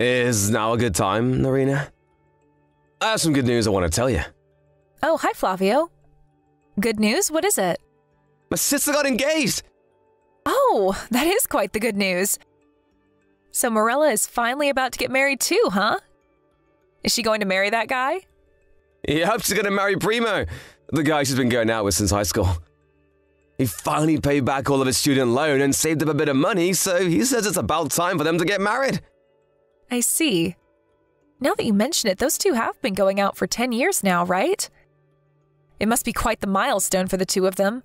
Is now a good time, Lorena? I have some good news I want to tell you. Oh, hi, Flavio. Good news? What is it? My sister got engaged! Oh, that is quite the good news. So Morella is finally about to get married too, huh? Is she going to marry that guy? Yep, she's going to marry Primo, the guy she's been going out with since high school. He finally paid back all of his student loan and saved up a bit of money, so he says it's about time for them to get married. I see. Now that you mention it, those two have been going out for 10 years now, right? It must be quite the milestone for the two of them.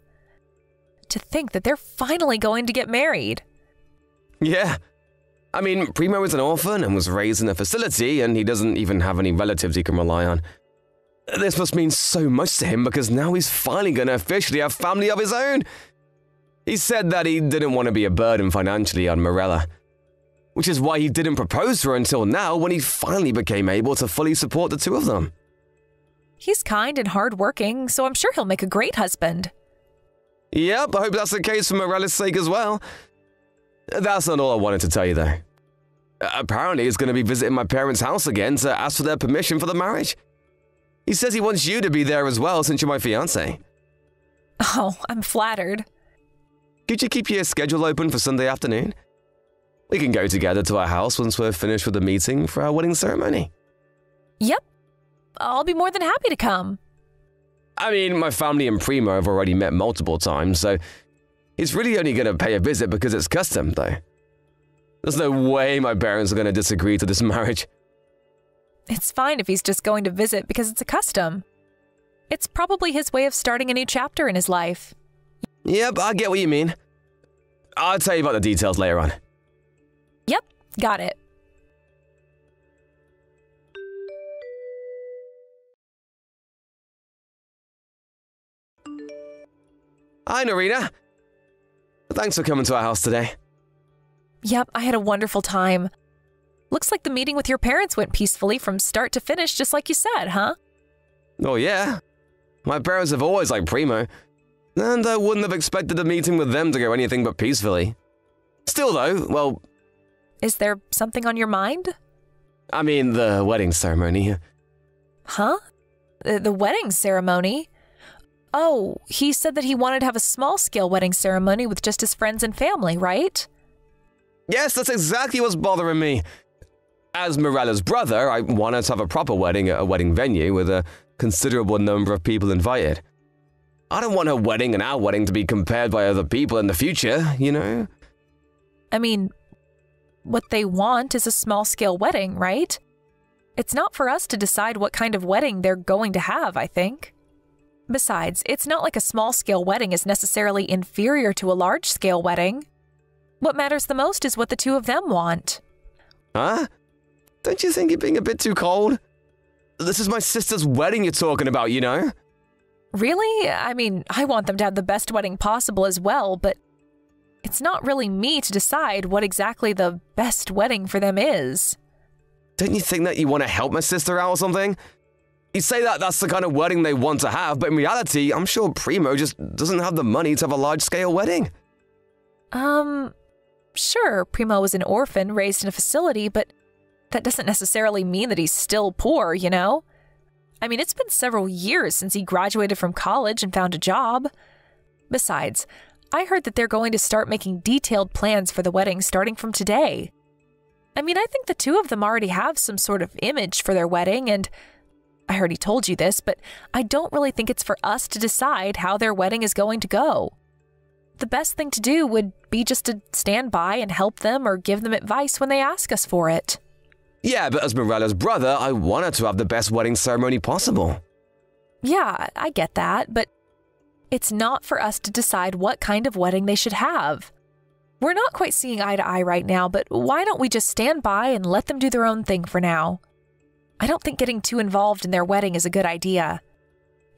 To think that they're finally going to get married. Yeah. I mean, Primo is an orphan and was raised in a facility, and he doesn't even have any relatives he can rely on. This must mean so much to him because now he's finally going to officially have family of his own. He said that he didn't want to be a burden financially on Marilla, which is why he didn't propose to her until now when he finally became able to fully support the two of them. He's kind and hardworking, so I'm sure he'll make a great husband. Yep, I hope that's the case for Morella's sake as well. That's not all I wanted to tell you, though. Apparently, he's going to be visiting my parents' house again to ask for their permission for the marriage. He says he wants you to be there as well since you're my fiancé. Oh, I'm flattered. Could you keep your schedule open for Sunday afternoon? We can go together to our house once we're finished with the meeting for our wedding ceremony. Yep. I'll be more than happy to come. I mean, my family and Primo have already met multiple times, so he's really only going to pay a visit because it's custom, though. There's no way my parents are going to disagree to this marriage. It's fine if he's just going to visit because it's a custom. It's probably his way of starting a new chapter in his life. Yep, I get what you mean. I'll tell you about the details later on. Yep, got it. Hi, Marina. Thanks for coming to our house today. Yep, I had a wonderful time. Looks like the meeting with your parents went peacefully from start to finish, just like you said, huh? Oh, yeah. My parents have always liked Primo, and I wouldn't have expected the meeting with them to go anything but peacefully. Still, though, well... Is there something on your mind? I mean, the wedding ceremony. Huh? The wedding ceremony? Oh, he said that he wanted to have a small-scale wedding ceremony with just his friends and family, right? Yes, that's exactly what's bothering me. As Morella's brother, I wanted to have a proper wedding at a wedding venue with a considerable number of people invited. I don't want her wedding and our wedding to be compared by other people in the future, you know? I mean, what they want is a small-scale wedding, right? It's not for us to decide what kind of wedding they're going to have, I think. Besides, it's not like a small-scale wedding is necessarily inferior to a large-scale wedding. What matters the most is what the two of them want. Huh? Don't you think you're being a bit too cold? This is my sister's wedding you're talking about, you know? Really? I mean, I want them to have the best wedding possible as well, but it's not really me to decide what exactly the best wedding for them is. Don't you think that you want to help my sister out or something? You say that that's the kind of wedding they want to have, but in reality, I'm sure Primo just doesn't have the money to have a large-scale wedding. Sure, Primo was an orphan raised in a facility, but that doesn't necessarily mean that he's still poor, you know? I mean, it's been several years since he graduated from college and found a job. Besides, I heard that they're going to start making detailed plans for the wedding starting from today. I mean, I think the two of them already have some sort of image for their wedding, and I already told you this, but I don't really think it's for us to decide how their wedding is going to go. The best thing to do would be just to stand by and help them or give them advice when they ask us for it. Yeah, but as Morella's brother, I wanted to have the best wedding ceremony possible. Yeah, I get that, but it's not for us to decide what kind of wedding they should have. We're not quite seeing eye to eye right now, but why don't we just stand by and let them do their own thing for now? I don't think getting too involved in their wedding is a good idea.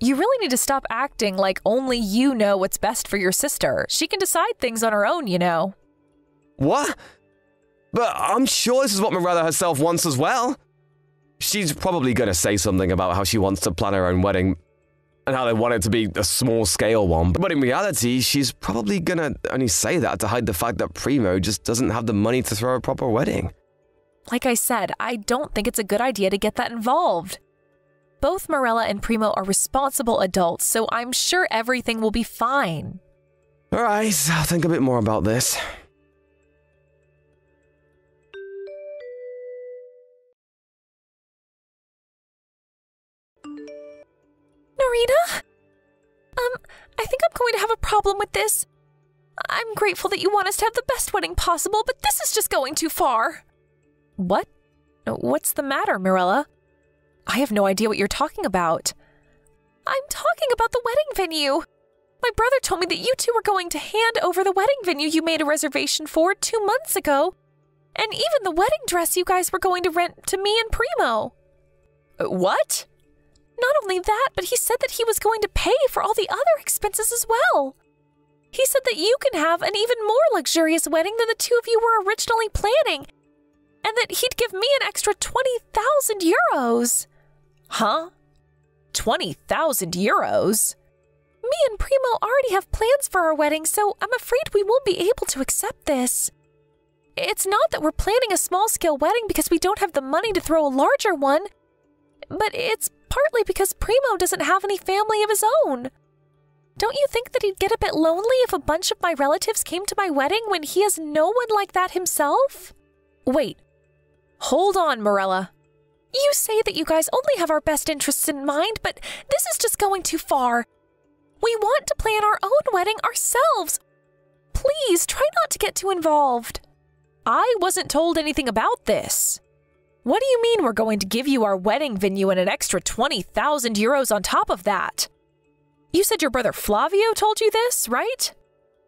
You really need to stop acting like only you know what's best for your sister. She can decide things on her own, you know. What? But I'm sure this is what Marilla herself wants as well. She's probably going to say something about how she wants to plan her own wedding and how they want it to be a small-scale one. But in reality, she's probably going to only say that to hide the fact that Primo just doesn't have the money to throw a proper wedding. Like I said, I don't think it's a good idea to get that involved. Both Morella and Primo are responsible adults, so I'm sure everything will be fine. All right, I'll think a bit more about this. Marina? I think I'm going to have a problem with this. I'm grateful that you want us to have the best wedding possible, but this is just going too far. What? What's the matter, Marilla? I have no idea what you're talking about. I'm talking about the wedding venue. My brother told me that you two were going to hand over the wedding venue you made a reservation for 2 months ago, and even the wedding dress you guys were going to rent to me and Primo. What? Not only that, but he said that he was going to pay for all the other expenses as well. He said that you can have an even more luxurious wedding than the two of you were originally planning, and that he'd give me an extra 20,000 euros. Huh? 20,000 euros? Me and Primo already have plans for our wedding, so I'm afraid we won't be able to accept this. It's not that we're planning a small-scale wedding because we don't have the money to throw a larger one, but it's partly because Primo doesn't have any family of his own. Don't you think that he'd get a bit lonely if a bunch of my relatives came to my wedding when he has no one like that himself? Wait. Hold on, Marilla. You say that you guys only have our best interests in mind, but this is just going too far. We want to plan our own wedding ourselves. Please try not to get too involved. I wasn't told anything about this. What do you mean we're going to give you our wedding venue and an extra 20,000 euros on top of that? You said your brother Flavio told you this, right?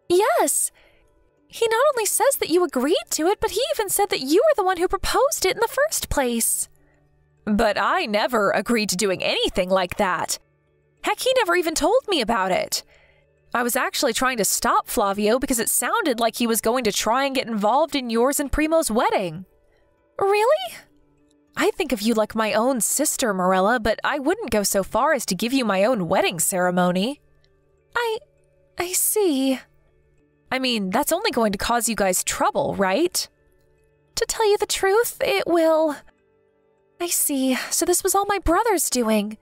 Yes. He not only says that you agreed to it, but he even said that you were the one who proposed it in the first place. But I never agreed to doing anything like that. Heck, he never even told me about it. I was actually trying to stop Flavio because it sounded like he was going to try and get involved in yours and Primo's wedding. Really? I think of you like my own sister, Marilla, but I wouldn't go so far as to give you my own wedding ceremony. I see. I mean, that's only going to cause you guys trouble, right? To tell you the truth, it will. I see. So this was all my brother's doing.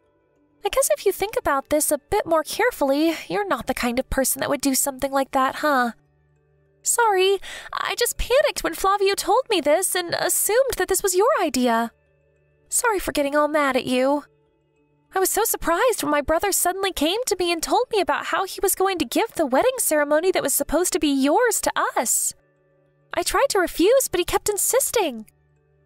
I guess if you think about this a bit more carefully, you're not the kind of person that would do something like that, huh? Sorry, I just panicked when Flavio told me this and assumed that this was your idea. Sorry for getting all mad at you. I was so surprised when my brother suddenly came to me and told me about how he was going to give the wedding ceremony that was supposed to be yours to us. I tried to refuse, but he kept insisting.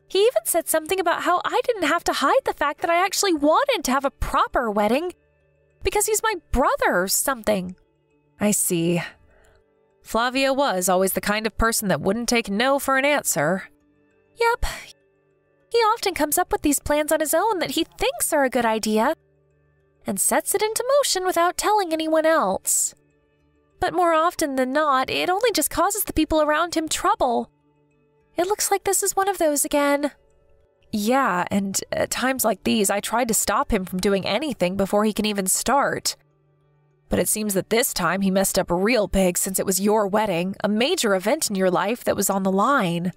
He even said something about how I didn't have to hide the fact that I actually wanted to have a proper wedding because he's my brother or something. I see. Flavia was always the kind of person that wouldn't take no for an answer. Yep. He often comes up with these plans on his own that he thinks are a good idea and sets it into motion without telling anyone else. But more often than not, it only just causes the people around him trouble. It looks like this is one of those again. Yeah, and at times like these, I tried to stop him from doing anything before he can even start. But it seems that this time he messed up real big since it was your wedding, a major event in your life that was on the line.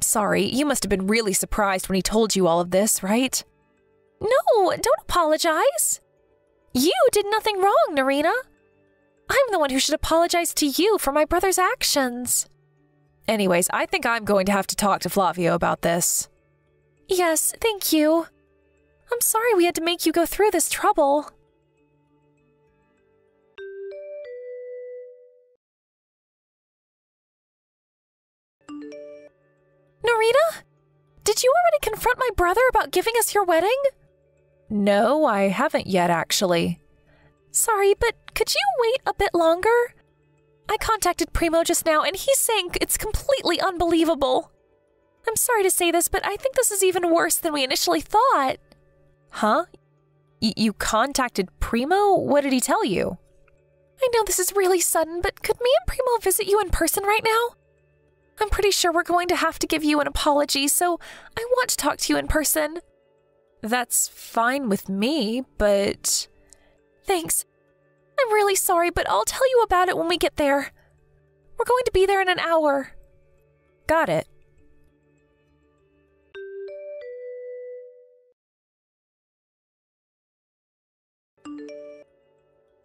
Sorry, you must have been really surprised when he told you all of this, right? No, don't apologize. You did nothing wrong, Narina. I'm the one who should apologize to you for my brother's actions. Anyways, I think I'm going to have to talk to Flavio about this. Yes, thank you. I'm sorry we had to make you go through this trouble. Narina? Did you already confront my brother about giving us your wedding? No, I haven't yet, actually. Sorry, but could you wait a bit longer? I contacted Primo just now, and he's saying it's completely unbelievable. I'm sorry to say this, but I think this is even worse than we initially thought. Huh? You contacted Primo? What did he tell you? I know this is really sudden, but could me and Primo visit you in person right now? I'm pretty sure we're going to have to give you an apology, so I want to talk to you in person. That's fine with me, but... Thanks. I'm really sorry, but I'll tell you about it when we get there. We're going to be there in an hour. Got it.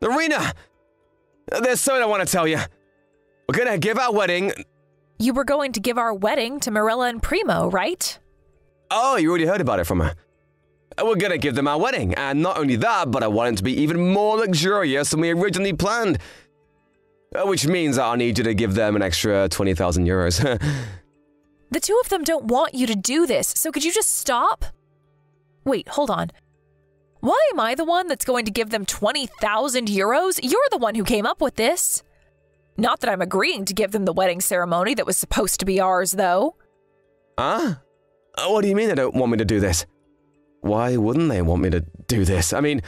Lorena! There's something I want to tell you. We're gonna give our wedding... You were going to give our wedding to Marilla and Primo, right? Oh, you already heard about it from her. We're gonna give them our wedding, and not only that, but I want it to be even more luxurious than we originally planned. Which means I'll need you to give them an extra 20,000 euros. The two of them don't want you to do this, so could you just stop? Wait, hold on. Why am I the one that's going to give them 20,000 euros? You're the one who came up with this. Not that I'm agreeing to give them the wedding ceremony that was supposed to be ours, though. Huh? What do you mean they don't want me to do this? Why wouldn't they want me to do this? I mean,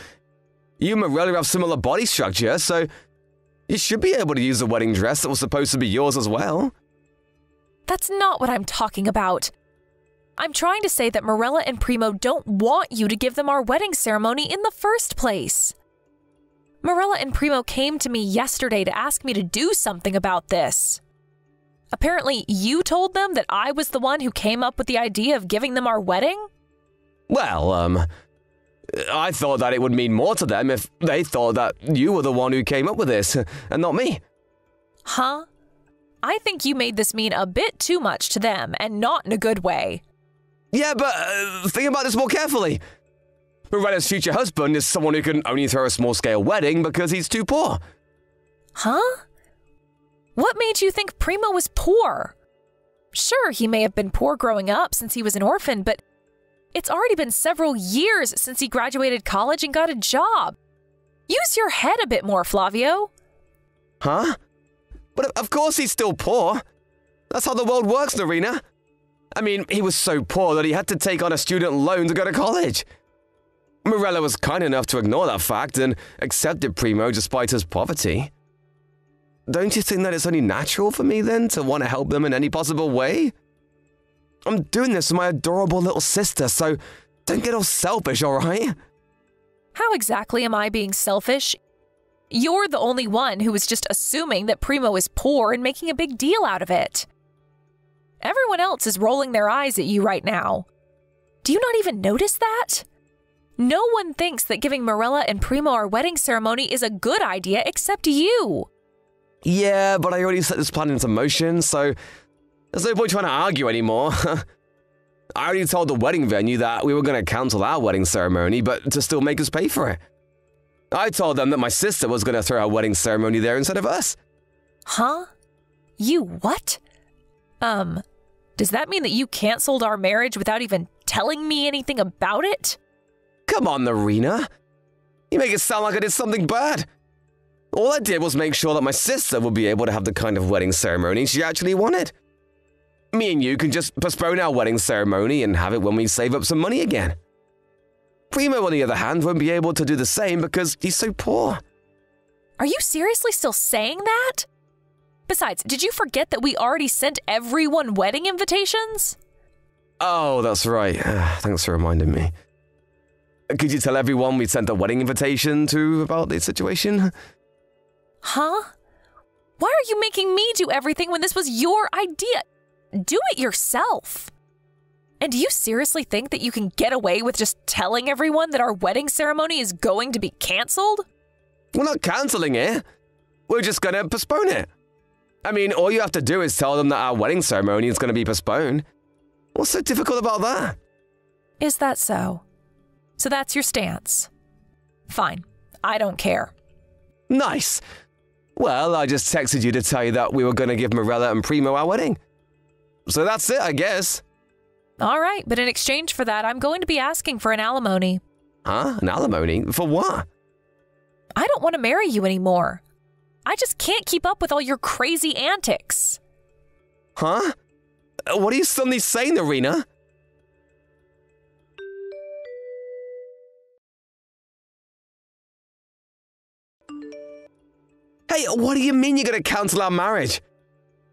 you and Morella have similar body structure, so you should be able to use the wedding dress that was supposed to be yours as well. That's not what I'm talking about. I'm trying to say that Morella and Primo don't want you to give them our wedding ceremony in the first place. Morella and Primo came to me yesterday to ask me to do something about this. Apparently, you told them that I was the one who came up with the idea of giving them our wedding? Well, I thought that it would mean more to them if they thought that you were the one who came up with this, and not me. Huh? I think you made this mean a bit too much to them, and not in a good way. Yeah, but think about this more carefully. Morella's future husband is someone who can only throw a small-scale wedding because he's too poor. Huh? What made you think Primo was poor? Sure, he may have been poor growing up since he was an orphan, but it's already been several years since he graduated college and got a job. Use your head a bit more, Flavio. Huh? But of course he's still poor. That's how the world works, Lorena. I mean, he was so poor that he had to take on a student loan to go to college. Morella was kind enough to ignore that fact and accepted Primo despite his poverty. Don't you think that it's only natural for me, then, to want to help them in any possible way? I'm doing this for my adorable little sister, so don't get all selfish, all right? How exactly am I being selfish? You're the only one who is just assuming that Primo is poor and making a big deal out of it. Everyone else is rolling their eyes at you right now. Do you not even notice that? No one thinks that giving Morella and Primo our wedding ceremony is a good idea except you. Yeah, but I already set this plan into motion, so there's no point trying to argue anymore. I already told the wedding venue that we were going to cancel our wedding ceremony, but to still make us pay for it. I told them that my sister was going to throw our wedding ceremony there instead of us. Huh? You what? Does that mean that you canceled our marriage without even telling me anything about it? Come on, Lorena. You make it sound like I did something bad. All I did was make sure that my sister would be able to have the kind of wedding ceremony she actually wanted. Me and you can just postpone our wedding ceremony and have it when we save up some money again. Primo, on the other hand, won't be able to do the same because he's so poor. Are you seriously still saying that? Besides, did you forget that we already sent everyone wedding invitations? Oh, that's right. Thanks for reminding me. Could you tell everyone we sent a wedding invitation to about this situation? Huh? Why are you making me do everything when this was your idea? Do it yourself. And do you seriously think that you can get away with just telling everyone that our wedding ceremony is going to be cancelled? We're not cancelling it. We're just going to postpone it. I mean, all you have to do is tell them that our wedding ceremony is going to be postponed. What's so difficult about that? Is that so? So that's your stance. Fine. I don't care. Nice. Well, I just texted you to tell you that we were going to give Morella and Primo our wedding. So that's it, I guess. All right, but in exchange for that, I'm going to be asking for an alimony. Huh? An alimony? For what? I don't want to marry you anymore. I just can't keep up with all your crazy antics. Huh? What are you suddenly saying, Lorena? Hey, what do you mean you're going to cancel our marriage?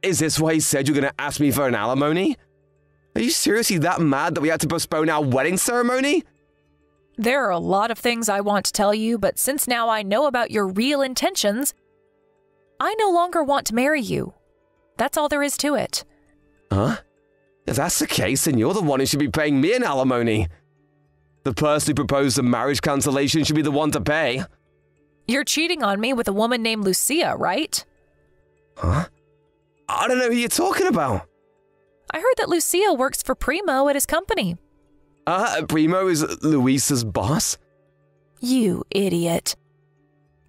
Is this why you said you're going to ask me for an alimony? Are you seriously that mad that we had to postpone our wedding ceremony? There are a lot of things I want to tell you, but since now I know about your real intentions, I no longer want to marry you. That's all there is to it. Huh? If that's the case, then you're the one who should be paying me an alimony. The person who proposed the marriage cancellation should be the one to pay. You're cheating on me with a woman named Lucia, right? Huh? I don't know who you're talking about. I heard that Lucia works for Primo at his company. Primo is Luisa's boss? You idiot.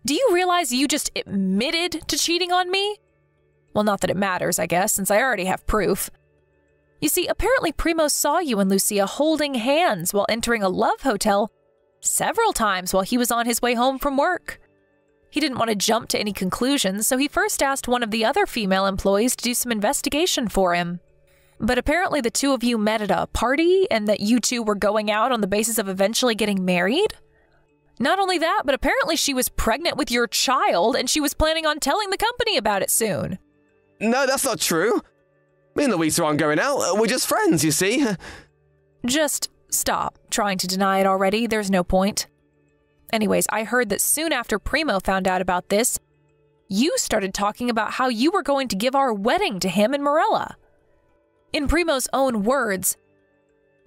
Do you realize you just admitted to cheating on me? Well, not that it matters, I guess, since I already have proof. You see, apparently Primo saw you and Lucia holding hands while entering a love hotel several times while he was on his way home from work. He didn't want to jump to any conclusions, so he first asked one of the other female employees to do some investigation for him. But apparently the two of you met at a party and that you two were going out on the basis of eventually getting married. Not only that, but apparently she was pregnant with your child and she was planning on telling the company about it soon. No, that's not true. Me and Luisa aren't going out. We're just friends, you see. Just stop trying to deny it already. There's no point. Anyways, I heard that soon after Primo found out about this, you started talking about how you were going to give our wedding to him and Morella. In Primo's own words,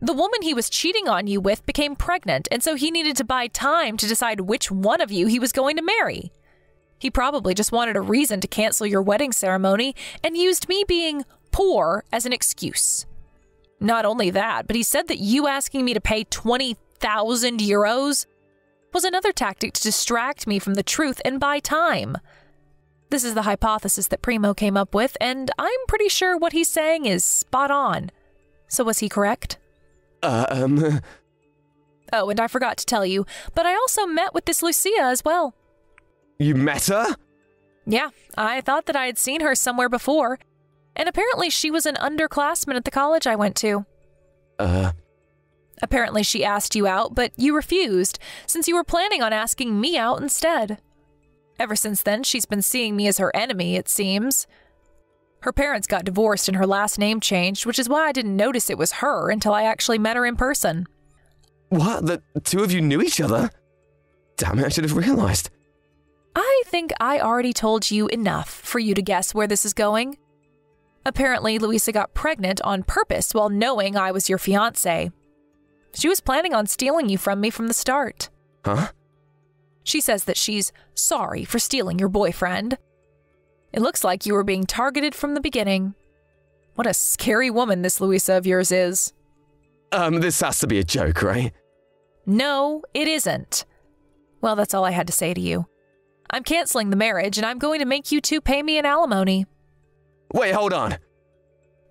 the woman he was cheating on you with became pregnant, and so he needed to buy time to decide which one of you he was going to marry. He probably just wanted a reason to cancel your wedding ceremony and used me being poor as an excuse. Not only that, but he said that you asking me to pay 20,000 euros was another tactic to distract me from the truth and buy time. This is the hypothesis that Primo came up with, and I'm pretty sure what he's saying is spot on. So was he correct? Oh, and I forgot to tell you, but I also met with this Lucia as well. You met her? Yeah, I thought that I had seen her somewhere before, and apparently she was an underclassman at the college I went to. Apparently she asked you out, but you refused, since you were planning on asking me out instead. Ever since then, she's been seeing me as her enemy, it seems. Her parents got divorced and her last name changed, which is why I didn't notice it was her until I actually met her in person. What? The two of you knew each other? Damn it, I should have realized. I think I already told you enough for you to guess where this is going. Apparently, Luisa got pregnant on purpose while knowing I was your fiancé. She was planning on stealing you from me from the start. Huh? She says that she's sorry for stealing your boyfriend. It looks like you were being targeted from the beginning. What a scary woman this Luisa of yours is. This has to be a joke, right? No, it isn't. Well, that's all I had to say to you. I'm canceling the marriage, and I'm going to make you two pay me an alimony. Wait, hold on.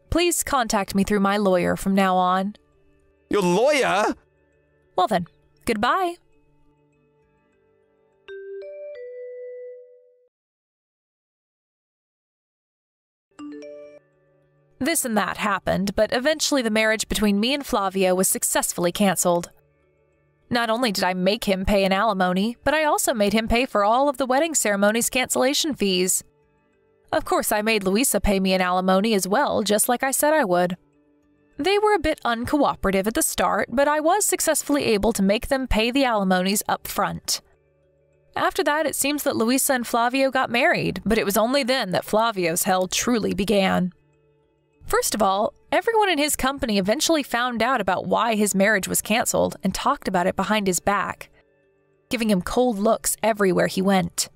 Please contact me through my lawyer from now on. Your lawyer? Well then, goodbye. This and that happened, but eventually the marriage between me and Flavio was successfully canceled. Not only did I make him pay an alimony, but I also made him pay for all of the wedding ceremony's cancellation fees. Of course, I made Luisa pay me an alimony as well, just like I said I would. They were a bit uncooperative at the start, but I was successfully able to make them pay the alimonies up front. After that, it seems that Luisa and Flavio got married, but it was only then that Flavio's hell truly began. First of all, everyone in his company eventually found out about why his marriage was canceled and talked about it behind his back, giving him cold looks everywhere he went.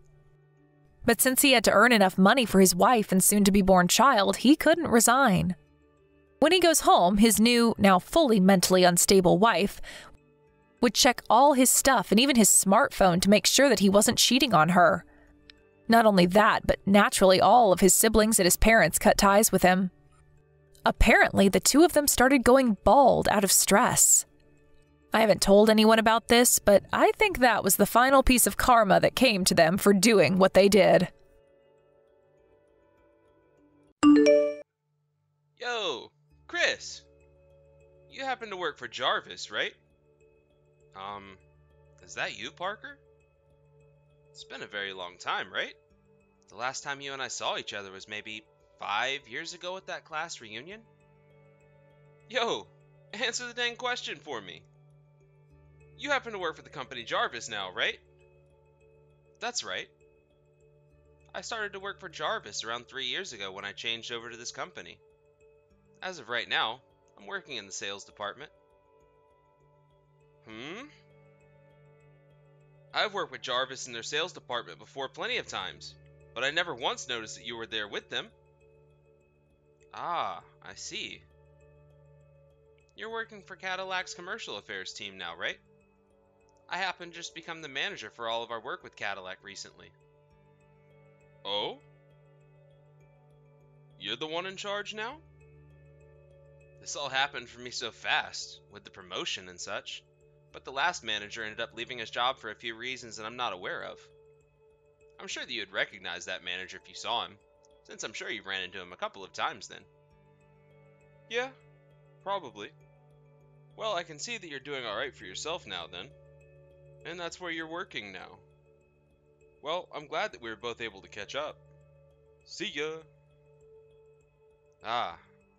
But since he had to earn enough money for his wife and soon-to-be-born child, he couldn't resign. When he goes home, his new, now fully mentally unstable wife would check all his stuff and even his smartphone to make sure that he wasn't cheating on her. Not only that, but naturally all of his siblings and his parents cut ties with him. Apparently, the two of them started going bald out of stress. I haven't told anyone about this, but I think that was the final piece of karma that came to them for doing what they did. Yo, Chris! You happen to work for Jarvis, right? Is that you, Parker? It's been a very long time, right? The last time you and I saw each other was maybe 5 years ago at that class reunion? Yo, answer the dang question for me. You happen to work for the company Jarvis now, right? That's right. I started to work for Jarvis around 3 years ago when I changed over to this company. As of right now, I'm working in the sales department. I've worked with Jarvis in their sales department before plenty of times, but I never once noticed that you were there with them. Ah, I see. You're working for Cadillac's commercial affairs team now, right? I happen to just become the manager for all of our work with Cadillac recently. Oh? You're the one in charge now? This all happened for me so fast, with the promotion and such, but the last manager ended up leaving his job for a few reasons that I'm not aware of. I'm sure that you'd recognize that manager if you saw him, since I'm sure you ran into him a couple of times then. Yeah, probably. Well, I can see that you're doing alright for yourself now then, and that's where you're working now. Well, I'm glad that we were both able to catch up. See ya! Ah,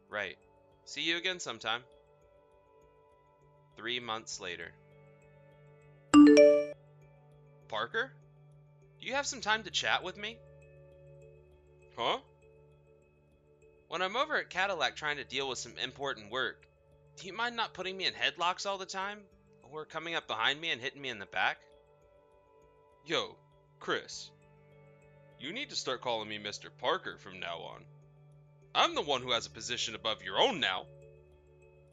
right. See you again sometime. 3 months later. Parker? Do you have some time to chat with me? Huh? When I'm over at Cadillac trying to deal with some important work, do you mind not putting me in headlocks all the time? Or coming up behind me and hitting me in the back? Yo, Chris. You need to start calling me Mr. Parker from now on. I'm the one who has a position above your own now.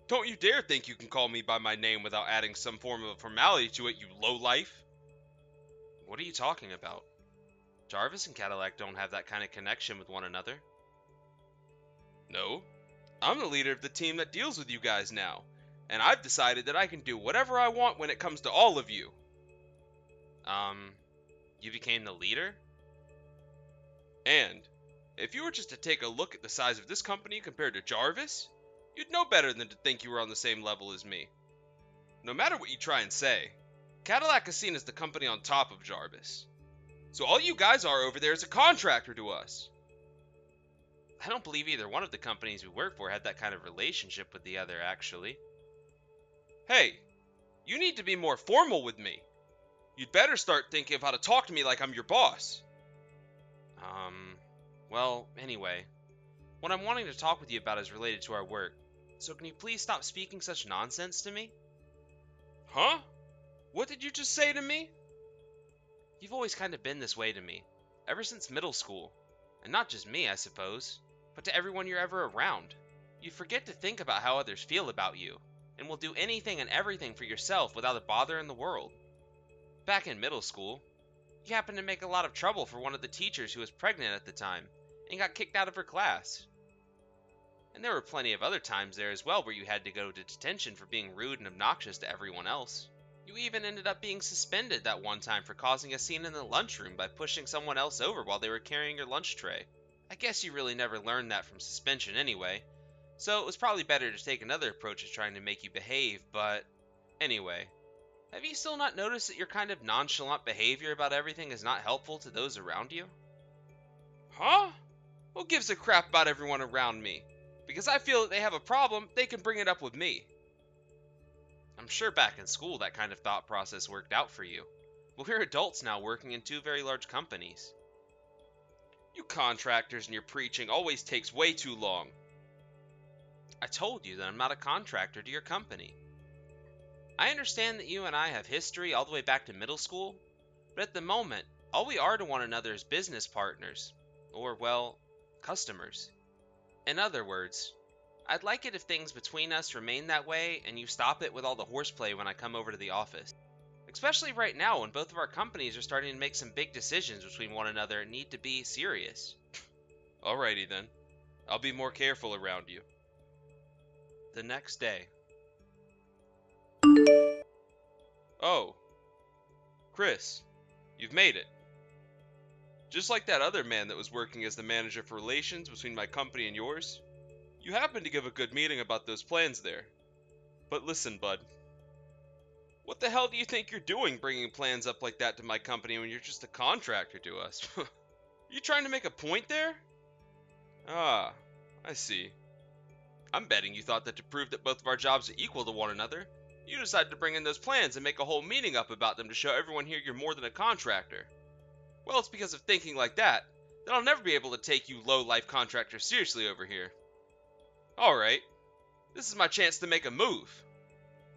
Don't you dare think you can call me by my name without adding some form of formality to it, you lowlife. What are you talking about? Jarvis and Cadillac don't have that kind of connection with one another. No, I'm the leader of the team that deals with you guys now, and I've decided that I can do whatever I want when it comes to all of you. You became the leader? And if you were just to take a look at the size of this company compared to Jarvis, you'd know better than to think you were on the same level as me. No matter what you try and say, Cadillac is seen as the company on top of Jarvis. So all you guys are over there is a contractor to us. I don't believe either one of the companies we work for had that kind of relationship with the other, actually. Hey, you need to be more formal with me. You'd better start thinking of how to talk to me like I'm your boss. Well, anyway, what I'm wanting to talk with you about is related to our work, so can you please stop speaking such nonsense to me? Huh? What did you just say to me? You've always kind of been this way to me, ever since middle school. And not just me, I suppose, but to everyone you're ever around. You forget to think about how others feel about you, and will do anything and everything for yourself without a bother in the world. Back in middle school, you happened to make a lot of trouble for one of the teachers who was pregnant at the time, and got kicked out of her class. And there were plenty of other times there as well where you had to go to detention for being rude and obnoxious to everyone else. You even ended up being suspended that one time for causing a scene in the lunchroom by pushing someone else over while they were carrying your lunch tray. I guess you really never learned that from suspension anyway, so it was probably better to take another approach of trying to make you behave, but anyway. Have you still not noticed that your kind of nonchalant behavior about everything is not helpful to those around you? Huh? Who gives a crap about everyone around me? Because I feel that they have a problem, they can bring it up with me. I'm sure back in school that kind of thought process worked out for you, but we're adults now working in two very large companies. You contractors and your preaching always takes way too long. I told you that I'm not a contractor to your company. I understand that you and I have history all the way back to middle school, but at the moment, all we are to one another is business partners, or, well, customers. In other words, I'd like it if things between us remain that way and you stop it with all the horseplay when I come over to the office. Especially right now when both of our companies are starting to make some big decisions between one another and need to be serious. Alrighty then, I'll be more careful around you. The next day. Oh, Chris, you've made it. Just like that other man that was working as the manager for relations between my company and yours, you happened to give a good meeting about those plans there. But listen, bud. What the hell do you think you're doing bringing plans up like that to my company when you're just a contractor to us? You trying to make a point there? Ah, I see. I'm betting you thought that to prove that both of our jobs are equal to one another, you decided to bring in those plans and make a whole meeting up about them to show everyone here you're more than a contractor. Well, it's because of thinking like that that I'll never be able to take you low-life contractors seriously over here. Alright, this is my chance to make a move.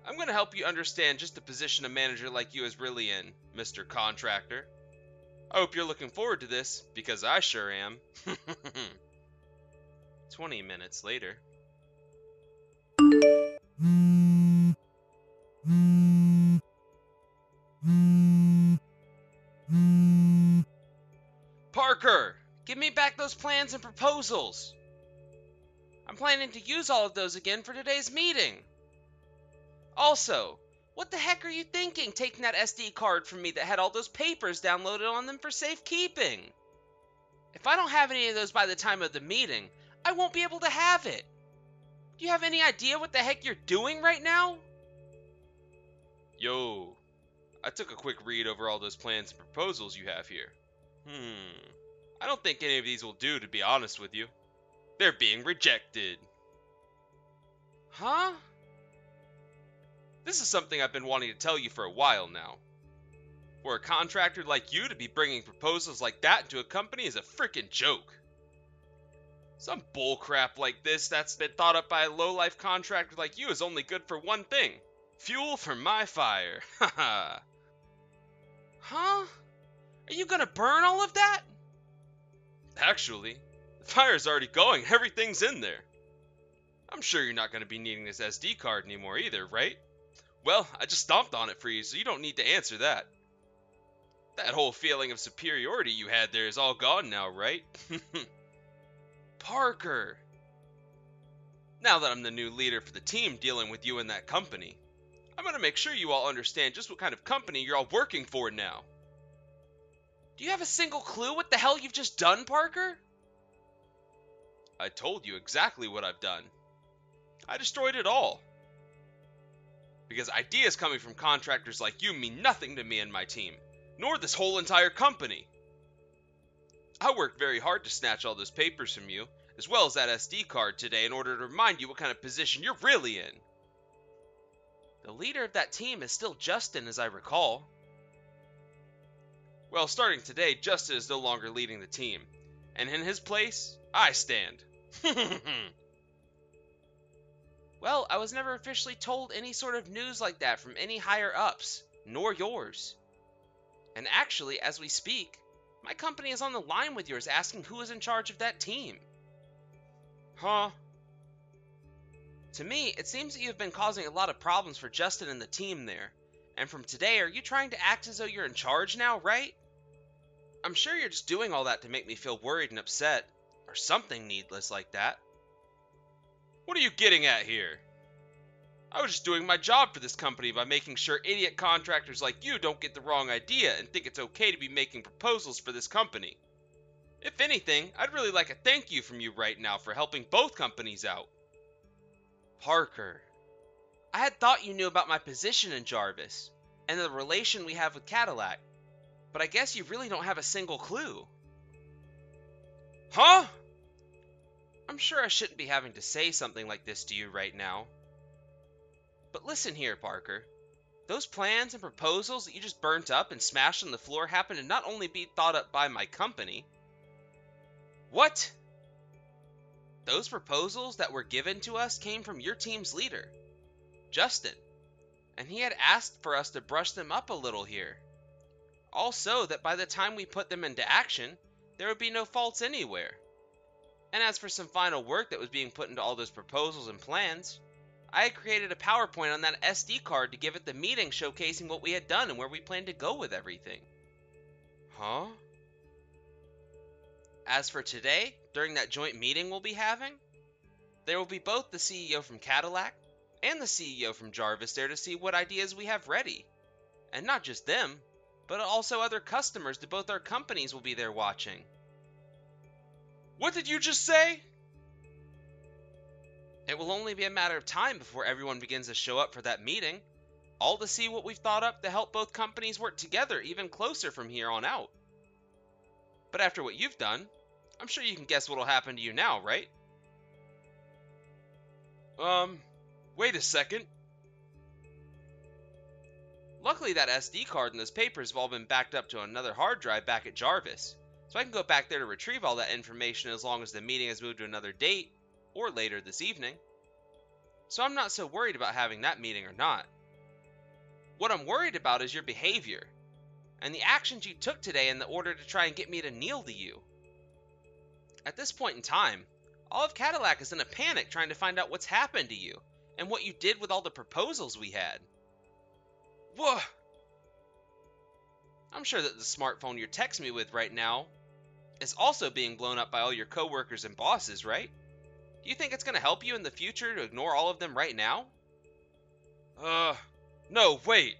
I'm going to help you understand just the position a manager like you is really in, Mr. Contractor. I hope you're looking forward to this, because I sure am. 20 minutes later. Parker, give me back those plans and proposals. I'm planning to use all of those again for today's meeting. Also, what the heck are you thinking, taking that SD card from me that had all those papers downloaded on them for safekeeping? If I don't have any of those by the time of the meeting, I won't be able to have it. Do you have any idea what the heck you're doing right now? Yo, I took a quick read over all those plans and proposals you have here. I don't think any of these will do, to be honest with you. They're being rejected. Huh? This is something I've been wanting to tell you for a while now. For a contractor like you to be bringing proposals like that to a company is a freaking joke. Some bullcrap like this that's been thought up by a lowlife contractor like you is only good for one thing. Fuel for my fire. Haha. Huh? Are you gonna burn all of that? Actually, the fire's already going. Everything's in there. I'm sure you're not gonna be needing this SD card anymore either, right? Well, I just stomped on it for you, so you don't need to answer that. That whole feeling of superiority you had there is all gone now, right? Parker! Now that I'm the new leader for the team dealing with you and that company, I'm gonna make sure you all understand just what kind of company you're all working for now. Do you have a single clue what the hell you've just done, Parker? I told you exactly what I've done. I destroyed it all. Because ideas coming from contractors like you mean nothing to me and my team, nor this whole entire company. I worked very hard to snatch all those papers from you, as well as that SD card today, in order to remind you what kind of position you're really in. The leader of that team is still Justin, as I recall. Well, starting today, Justin is no longer leading the team, and in his place, I stand. Well, I was never officially told any sort of news like that from any higher-ups, nor yours. And actually, as we speak, my company is on the line with yours asking who is in charge of that team. Huh? To me, it seems that you have been causing a lot of problems for Justin and the team there. And from today, are you trying to act as though you're in charge now, right? I'm sure you're just doing all that to make me feel worried and upset, or something needless like that. What are you getting at here? I was just doing my job for this company by making sure idiot contractors like you don't get the wrong idea and think it's okay to be making proposals for this company. If anything, I'd really like a thank you from you right now for helping both companies out. Parker. I had thought you knew about my position in Jarvis, and the relation we have with Cadillac, but I guess you really don't have a single clue. Huh? I'm sure I shouldn't be having to say something like this to you right now. But listen here, Parker. Those plans and proposals that you just burnt up and smashed on the floor happen to not only be thought up by my company. What? Those proposals that were given to us came from your team's leader, Justin, and he had asked for us to brush them up a little here. Also, that by the time we put them into action, there would be no faults anywhere. And as for some final work that was being put into all those proposals and plans, I had created a PowerPoint on that SD card to give at the meeting showcasing what we had done and where we planned to go with everything. Huh? As for today, during that joint meeting we'll be having, there will be both the CEO from Cadillac and the CEO from Jarvis there to see what ideas we have ready. And not just them, but also other customers to both our companies will be there watching. What did you just say? It will only be a matter of time before everyone begins to show up for that meeting, all to see what we've thought up to help both companies work together even closer from here on out. But after what you've done, I'm sure you can guess what'll happen to you now, right? Wait a second. Luckily, that SD card and those papers have all been backed up to another hard drive back at Jarvis, so I can go back there to retrieve all that information as long as the meeting has moved to another date, or later this evening. So I'm not so worried about having that meeting or not. What I'm worried about is your behavior, and the actions you took today in the order to try and get me to kneel to you. At this point in time, all of Cadillac is in a panic trying to find out what's happened to you, and what you did with all the proposals we had. Whoa! I'm sure that the smartphone you're texting me with right now is also being blown up by all your coworkers and bosses, right? Do you think it's going to help you in the future to ignore all of them right now? No, wait.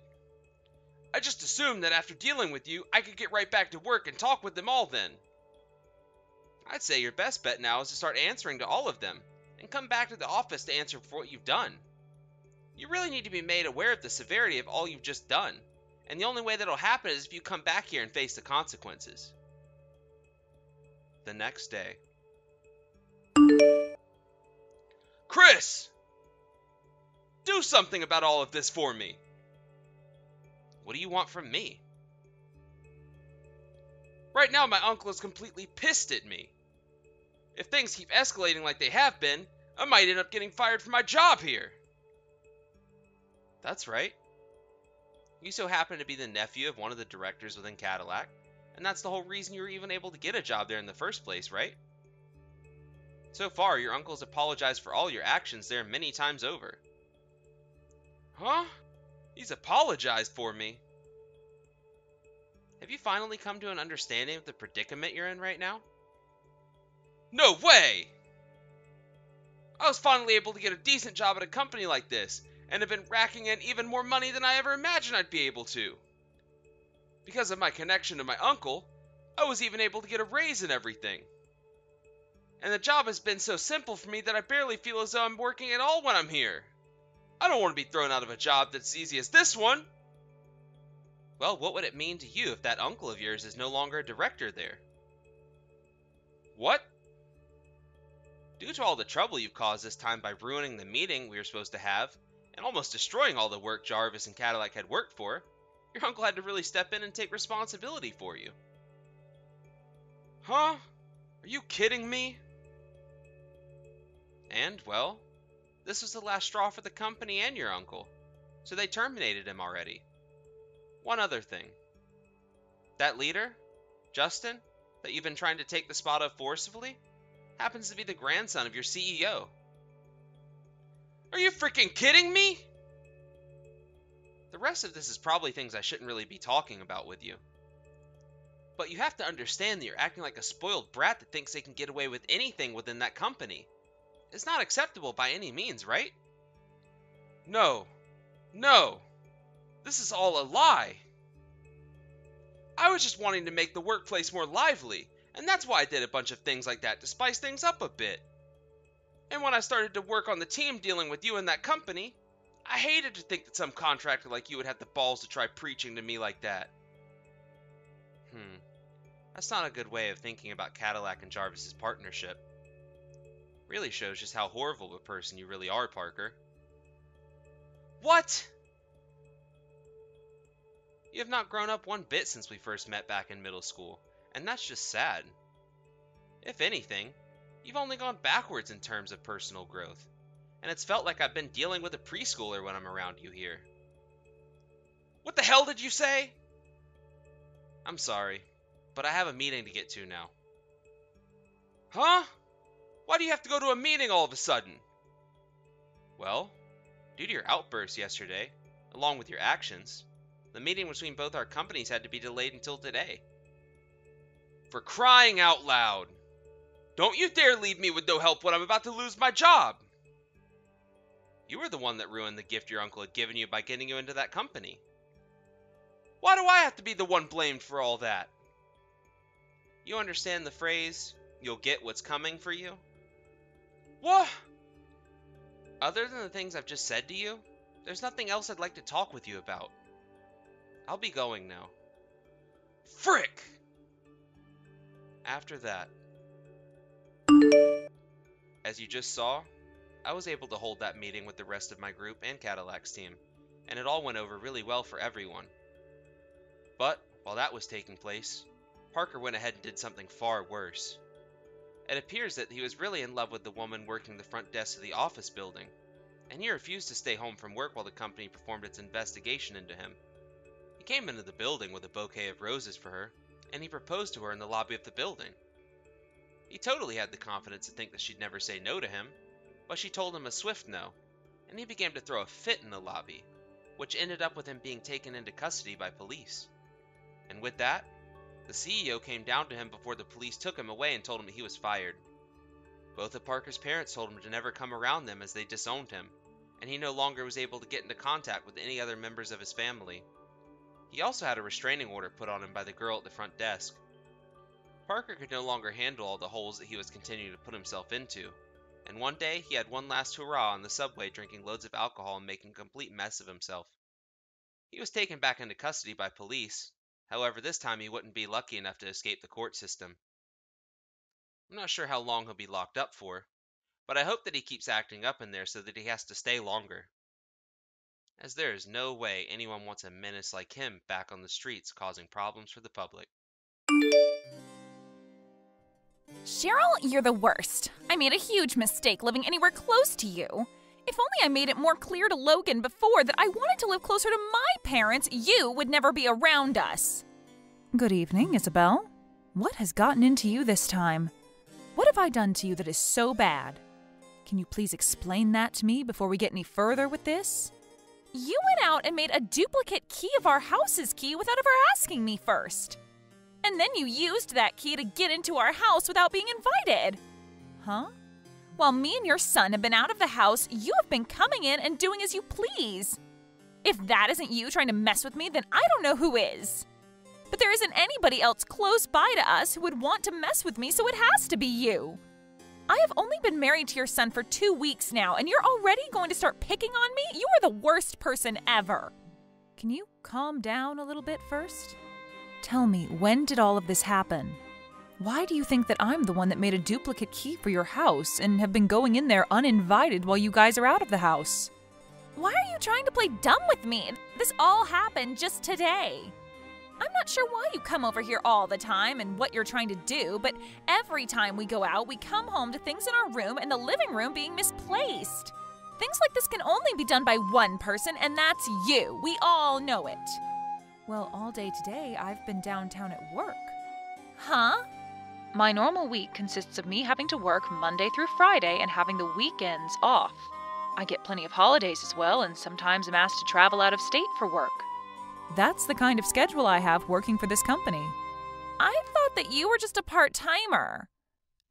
I just assumed that after dealing with you, I could get right back to work and talk with them all then. I'd say your best bet now is to start answering to all of them, and come back to the office to answer for what you've done. You really need to be made aware of the severity of all you've just done, and the only way that'll happen is if you come back here and face the consequences. The next day. Chris! Do something about all of this for me! What do you want from me? Right now, my uncle is completely pissed at me. If things keep escalating like they have been, I might end up getting fired from my job here. That's right. You so happen to be the nephew of one of the directors within Cadillac, and that's the whole reason you were even able to get a job there in the first place, right? So far, your uncle's apologized for all your actions there many times over. Huh? He's apologized for me. Have you finally come to an understanding of the predicament you're in right now? No way! I was finally able to get a decent job at a company like this, and have been racking in even more money than I ever imagined I'd be able to. Because of my connection to my uncle, I was even able to get a raise and everything. And the job has been so simple for me that I barely feel as though I'm working at all when I'm here. I don't want to be thrown out of a job that's as easy as this one. Well, what would it mean to you if that uncle of yours is no longer a director there? What? Due to all the trouble you've caused this time by ruining the meeting we were supposed to have, and almost destroying all the work Jarvis and Cadillac had worked for, your uncle had to really step in and take responsibility for you. Huh? Are you kidding me? And, well, this was the last straw for the company and your uncle, so they terminated him already. One other thing. That leader, Justin, that you've been trying to take the spot of forcefully, happens to be the grandson of your CEO. Are you freaking kidding me? The rest of this is probably things I shouldn't really be talking about with you. But you have to understand that you're acting like a spoiled brat that thinks they can get away with anything within that company. It's not acceptable by any means, right? No. This is all a lie. I was just wanting to make the workplace more lively, and that's why I did a bunch of things like that to spice things up a bit. And when I started to work on the team dealing with you and that company, I hated to think that some contractor like you would have the balls to try preaching to me like that. That's not a good way of thinking about Cadillac and Jarvis's partnership. Really shows just how horrible a person you really are, Parker. What? You have not grown up one bit since we first met back in middle school, and that's just sad. If anything, you've only gone backwards in terms of personal growth, and it's felt like I've been dealing with a preschooler when I'm around you here. What the hell did you say? I'm sorry, but I have a meeting to get to now. Huh? Why do you have to go to a meeting all of a sudden? Well, due to your outburst yesterday, along with your actions, the meeting between both our companies had to be delayed until today. For crying out loud! Don't you dare leave me with no help when I'm about to lose my job! You were the one that ruined the gift your uncle had given you by getting you into that company. Why do I have to be the one blamed for all that? You understand the phrase, you'll get what's coming for you? What? Other than the things I've just said to you, there's nothing else I'd like to talk with you about. I'll be going now. Frick! After that, as you just saw, I was able to hold that meeting with the rest of my group and Cadillac's team, and it all went over really well for everyone. But while that was taking place, Parker went ahead and did something far worse. It appears that he was really in love with the woman working the front desk of the office building, and he refused to stay home from work while the company performed its investigation into him. He came into the building with a bouquet of roses for her, and he proposed to her in the lobby of the building. He totally had the confidence to think that she'd never say no to him, but she told him a swift no, and he began to throw a fit in the lobby, which ended up with him being taken into custody by police. And with that, the CEO came down to him before the police took him away and told him that he was fired. Both of Parker's parents told him to never come around them as they disowned him, and he no longer was able to get into contact with any other members of his family. He also had a restraining order put on him by the girl at the front desk. Parker could no longer handle all the holes that he was continuing to put himself into, and one day he had one last hurrah on the subway drinking loads of alcohol and making a complete mess of himself. He was taken back into custody by police. However, this time he wouldn't be lucky enough to escape the court system. I'm not sure how long he'll be locked up for, but I hope that he keeps acting up in there so that he has to stay longer, as there is no way anyone wants a menace like him back on the streets causing problems for the public. Cheryl, you're the worst. I made a huge mistake living anywhere close to you. If only I made it more clear to Logan before that I wanted to live closer to my parents, you would never be around us. Good evening, Isabel. What has gotten into you this time? What have I done to you that is so bad? Can you please explain that to me before we get any further with this? You went out and made a duplicate key of our house's key without ever asking me first. And then you used that key to get into our house without being invited. Huh? While me and your son have been out of the house, you have been coming in and doing as you please. If that isn't you trying to mess with me, then I don't know who is. But there isn't anybody else close by to us who would want to mess with me, so it has to be you. I have only been married to your son for 2 weeks now, and you're already going to start picking on me? You are the worst person ever. Can you calm down a little bit first? Tell me, when did all of this happen? Why do you think that I'm the one that made a duplicate key for your house and have been going in there uninvited while you guys are out of the house? Why are you trying to play dumb with me? This all happened just today. I'm not sure why you come over here all the time and what you're trying to do, but every time we go out, we come home to things in our room and the living room being misplaced. Things like this can only be done by one person, and that's you. We all know it. Well, all day today, I've been downtown at work. Huh? My normal week consists of me having to work Monday through Friday and having the weekends off. I get plenty of holidays as well, and sometimes I'm asked to travel out of state for work. That's the kind of schedule I have working for this company. I thought that you were just a part-timer.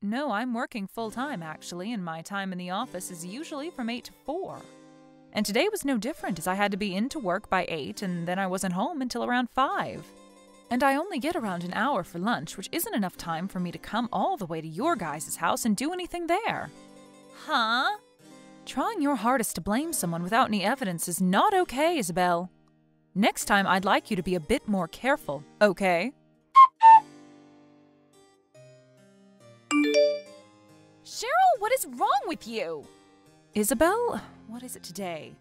No, I'm working full-time, actually, and my time in the office is usually from 8 to 4. And today was no different, as I had to be into work by 8, and then I wasn't home until around 5. And I only get around an hour for lunch, which isn't enough time for me to come all the way to your guys' house and do anything there. Huh? Trying your hardest to blame someone without any evidence is not okay, Isabel. Next time, I'd like you to be a bit more careful, okay? Cheryl, what is wrong with you? Isabel, what is it today?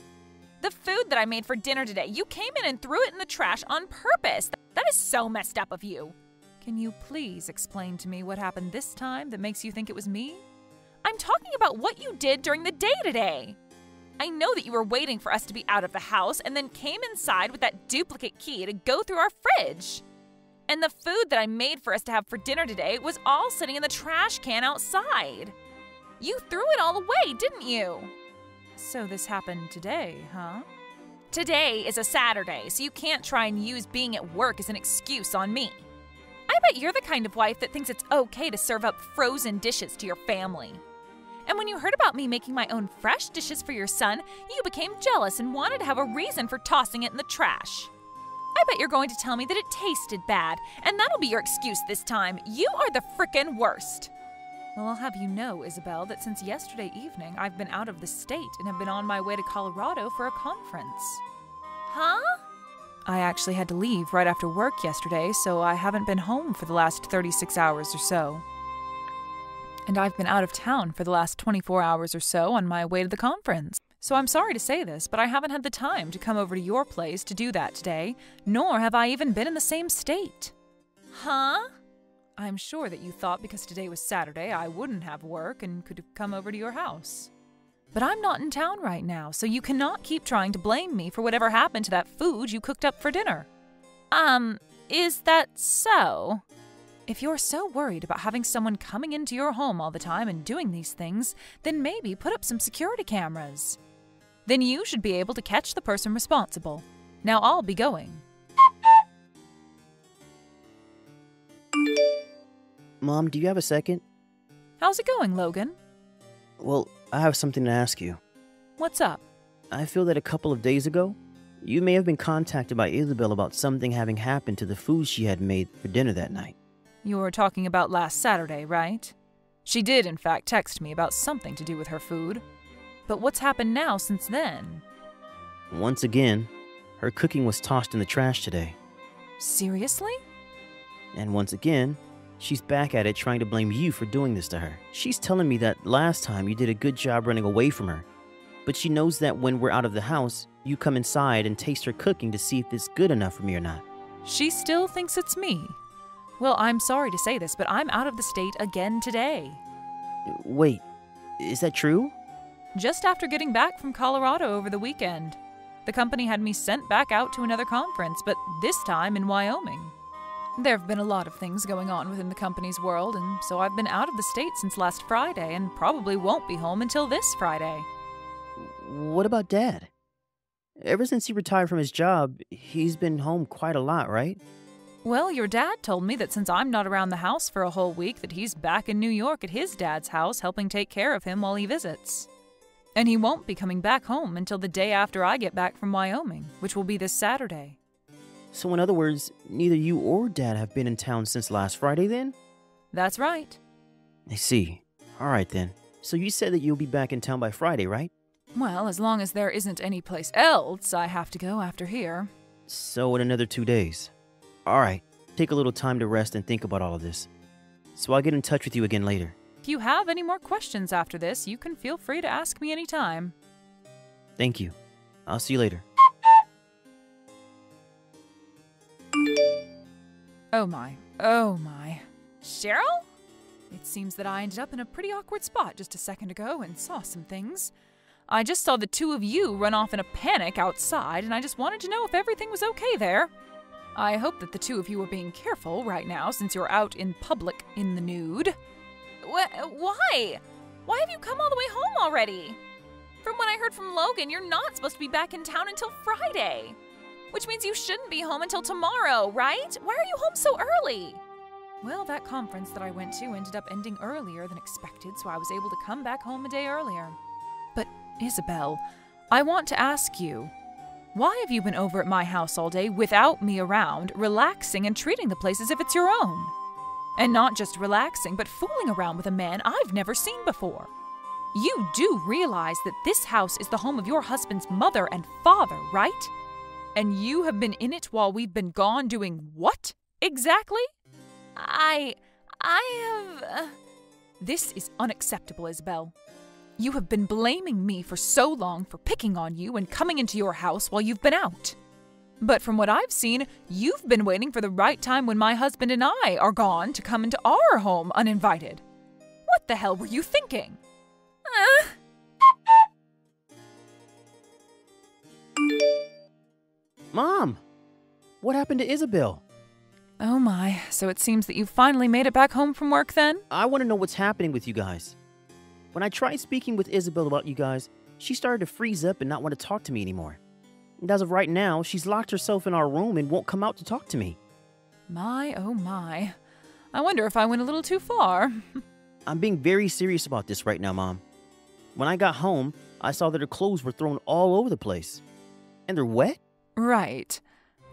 The food that I made for dinner today. You came in and threw it in the trash on purpose. That is so messed up of you. Can you please explain to me what happened this time that makes you think it was me? I'm talking about what you did during the day today. I know that you were waiting for us to be out of the house and then came inside with that duplicate key to go through our fridge. And the food that I made for us to have for dinner today was all sitting in the trash can outside. You threw it all away, didn't you? So this happened today, huh? Today is a Saturday, so you can't try and use being at work as an excuse on me. I bet you're the kind of wife that thinks it's okay to serve up frozen dishes to your family. And when you heard about me making my own fresh dishes for your son, you became jealous and wanted to have a reason for tossing it in the trash. I bet you're going to tell me that it tasted bad, and that'll be your excuse this time. You are the frickin' worst. Well, I'll have you know, Isabel, that since yesterday evening, I've been out of the state and have been on my way to Colorado for a conference. Huh? I actually had to leave right after work yesterday, so I haven't been home for the last 36 hours or so. And I've been out of town for the last 24 hours or so on my way to the conference. So I'm sorry to say this, but I haven't had the time to come over to your place to do that today, nor have I even been in the same state. Huh? I'm sure that you thought because today was Saturday, I wouldn't have work and could come over to your house. But I'm not in town right now, so you cannot keep trying to blame me for whatever happened to that food you cooked up for dinner. Is that so? If you're so worried about having someone coming into your home all the time and doing these things, then maybe put up some security cameras. Then you should be able to catch the person responsible. Now I'll be going. Mom, do you have a second? How's it going, Logan? Well, I have something to ask you. What's up? I feel that a couple of days ago, you may have been contacted by Isabel about something having happened to the food she had made for dinner that night. You're talking about last Saturday, right? She did, in fact, text me about something to do with her food. But what's happened now since then? Once again, her cooking was tossed in the trash today. Seriously? And once again, she's back at it trying to blame you for doing this to her. She's telling me that last time you did a good job running away from her. But she knows that when we're out of the house, you come inside and taste her cooking to see if it's good enough for me or not. She still thinks it's me. Well, I'm sorry to say this, but I'm out of the state again today. Wait, is that true? Just after getting back from Colorado over the weekend. The company had me sent back out to another conference, but this time in Wyoming. There have been a lot of things going on within the company's world, and so I've been out of the state since last Friday and probably won't be home until this Friday. What about Dad? Ever since he retired from his job, he's been home quite a lot, right? Well, your dad told me that since I'm not around the house for a whole week, that he's back in New York at his dad's house helping take care of him while he visits. And he won't be coming back home until the day after I get back from Wyoming, which will be this Saturday. So in other words, neither you or Dad have been in town since last Friday then? That's right. I see. All right then. So you said that you'll be back in town by Friday, right? Well, as long as there isn't any place else I have to go after here. So in another 2 days. All right. Take a little time to rest and think about all of this. So I'll get in touch with you again later. If you have any more questions after this, you can feel free to ask me anytime. Thank you. I'll see you later. Oh my, oh my. Cheryl? It seems that I ended up in a pretty awkward spot just a second ago and saw some things. I just saw the two of you run off in a panic outside, and I just wanted to know if everything was okay there. I hope that the two of you are being careful right now since you're out in public in the nude. Why? Why have you come all the way home already? From what I heard from Logan, you're not supposed to be back in town until Friday. Which means you shouldn't be home until tomorrow, right? Why are you home so early? Well, that conference that I went to ended up ending earlier than expected, so I was able to come back home a day earlier. But, Isabel, I want to ask you, why have you been over at my house all day without me around, relaxing and treating the place as if it's your own? And not just relaxing, but fooling around with a man I've never seen before. You do realize that this house is the home of your husband's mother and father, right? And you have been in it while we've been gone doing what, exactly? I have... This is unacceptable, Isabel. You have been blaming me for so long for picking on you and coming into your house while you've been out. But from what I've seen, you've been waiting for the right time when my husband and I are gone to come into our home uninvited. What the hell were you thinking? Mom, what happened to Isabel? Oh my, so it seems that you finally made it back home from work then? I want to know what's happening with you guys. When I tried speaking with Isabel about you guys, she started to freeze up and not want to talk to me anymore. And as of right now, she's locked herself in our room and won't come out to talk to me. My, oh my. I wonder if I went a little too far. I'm being very serious about this right now, Mom. When I got home, I saw that her clothes were thrown all over the place. And they're wet? Right.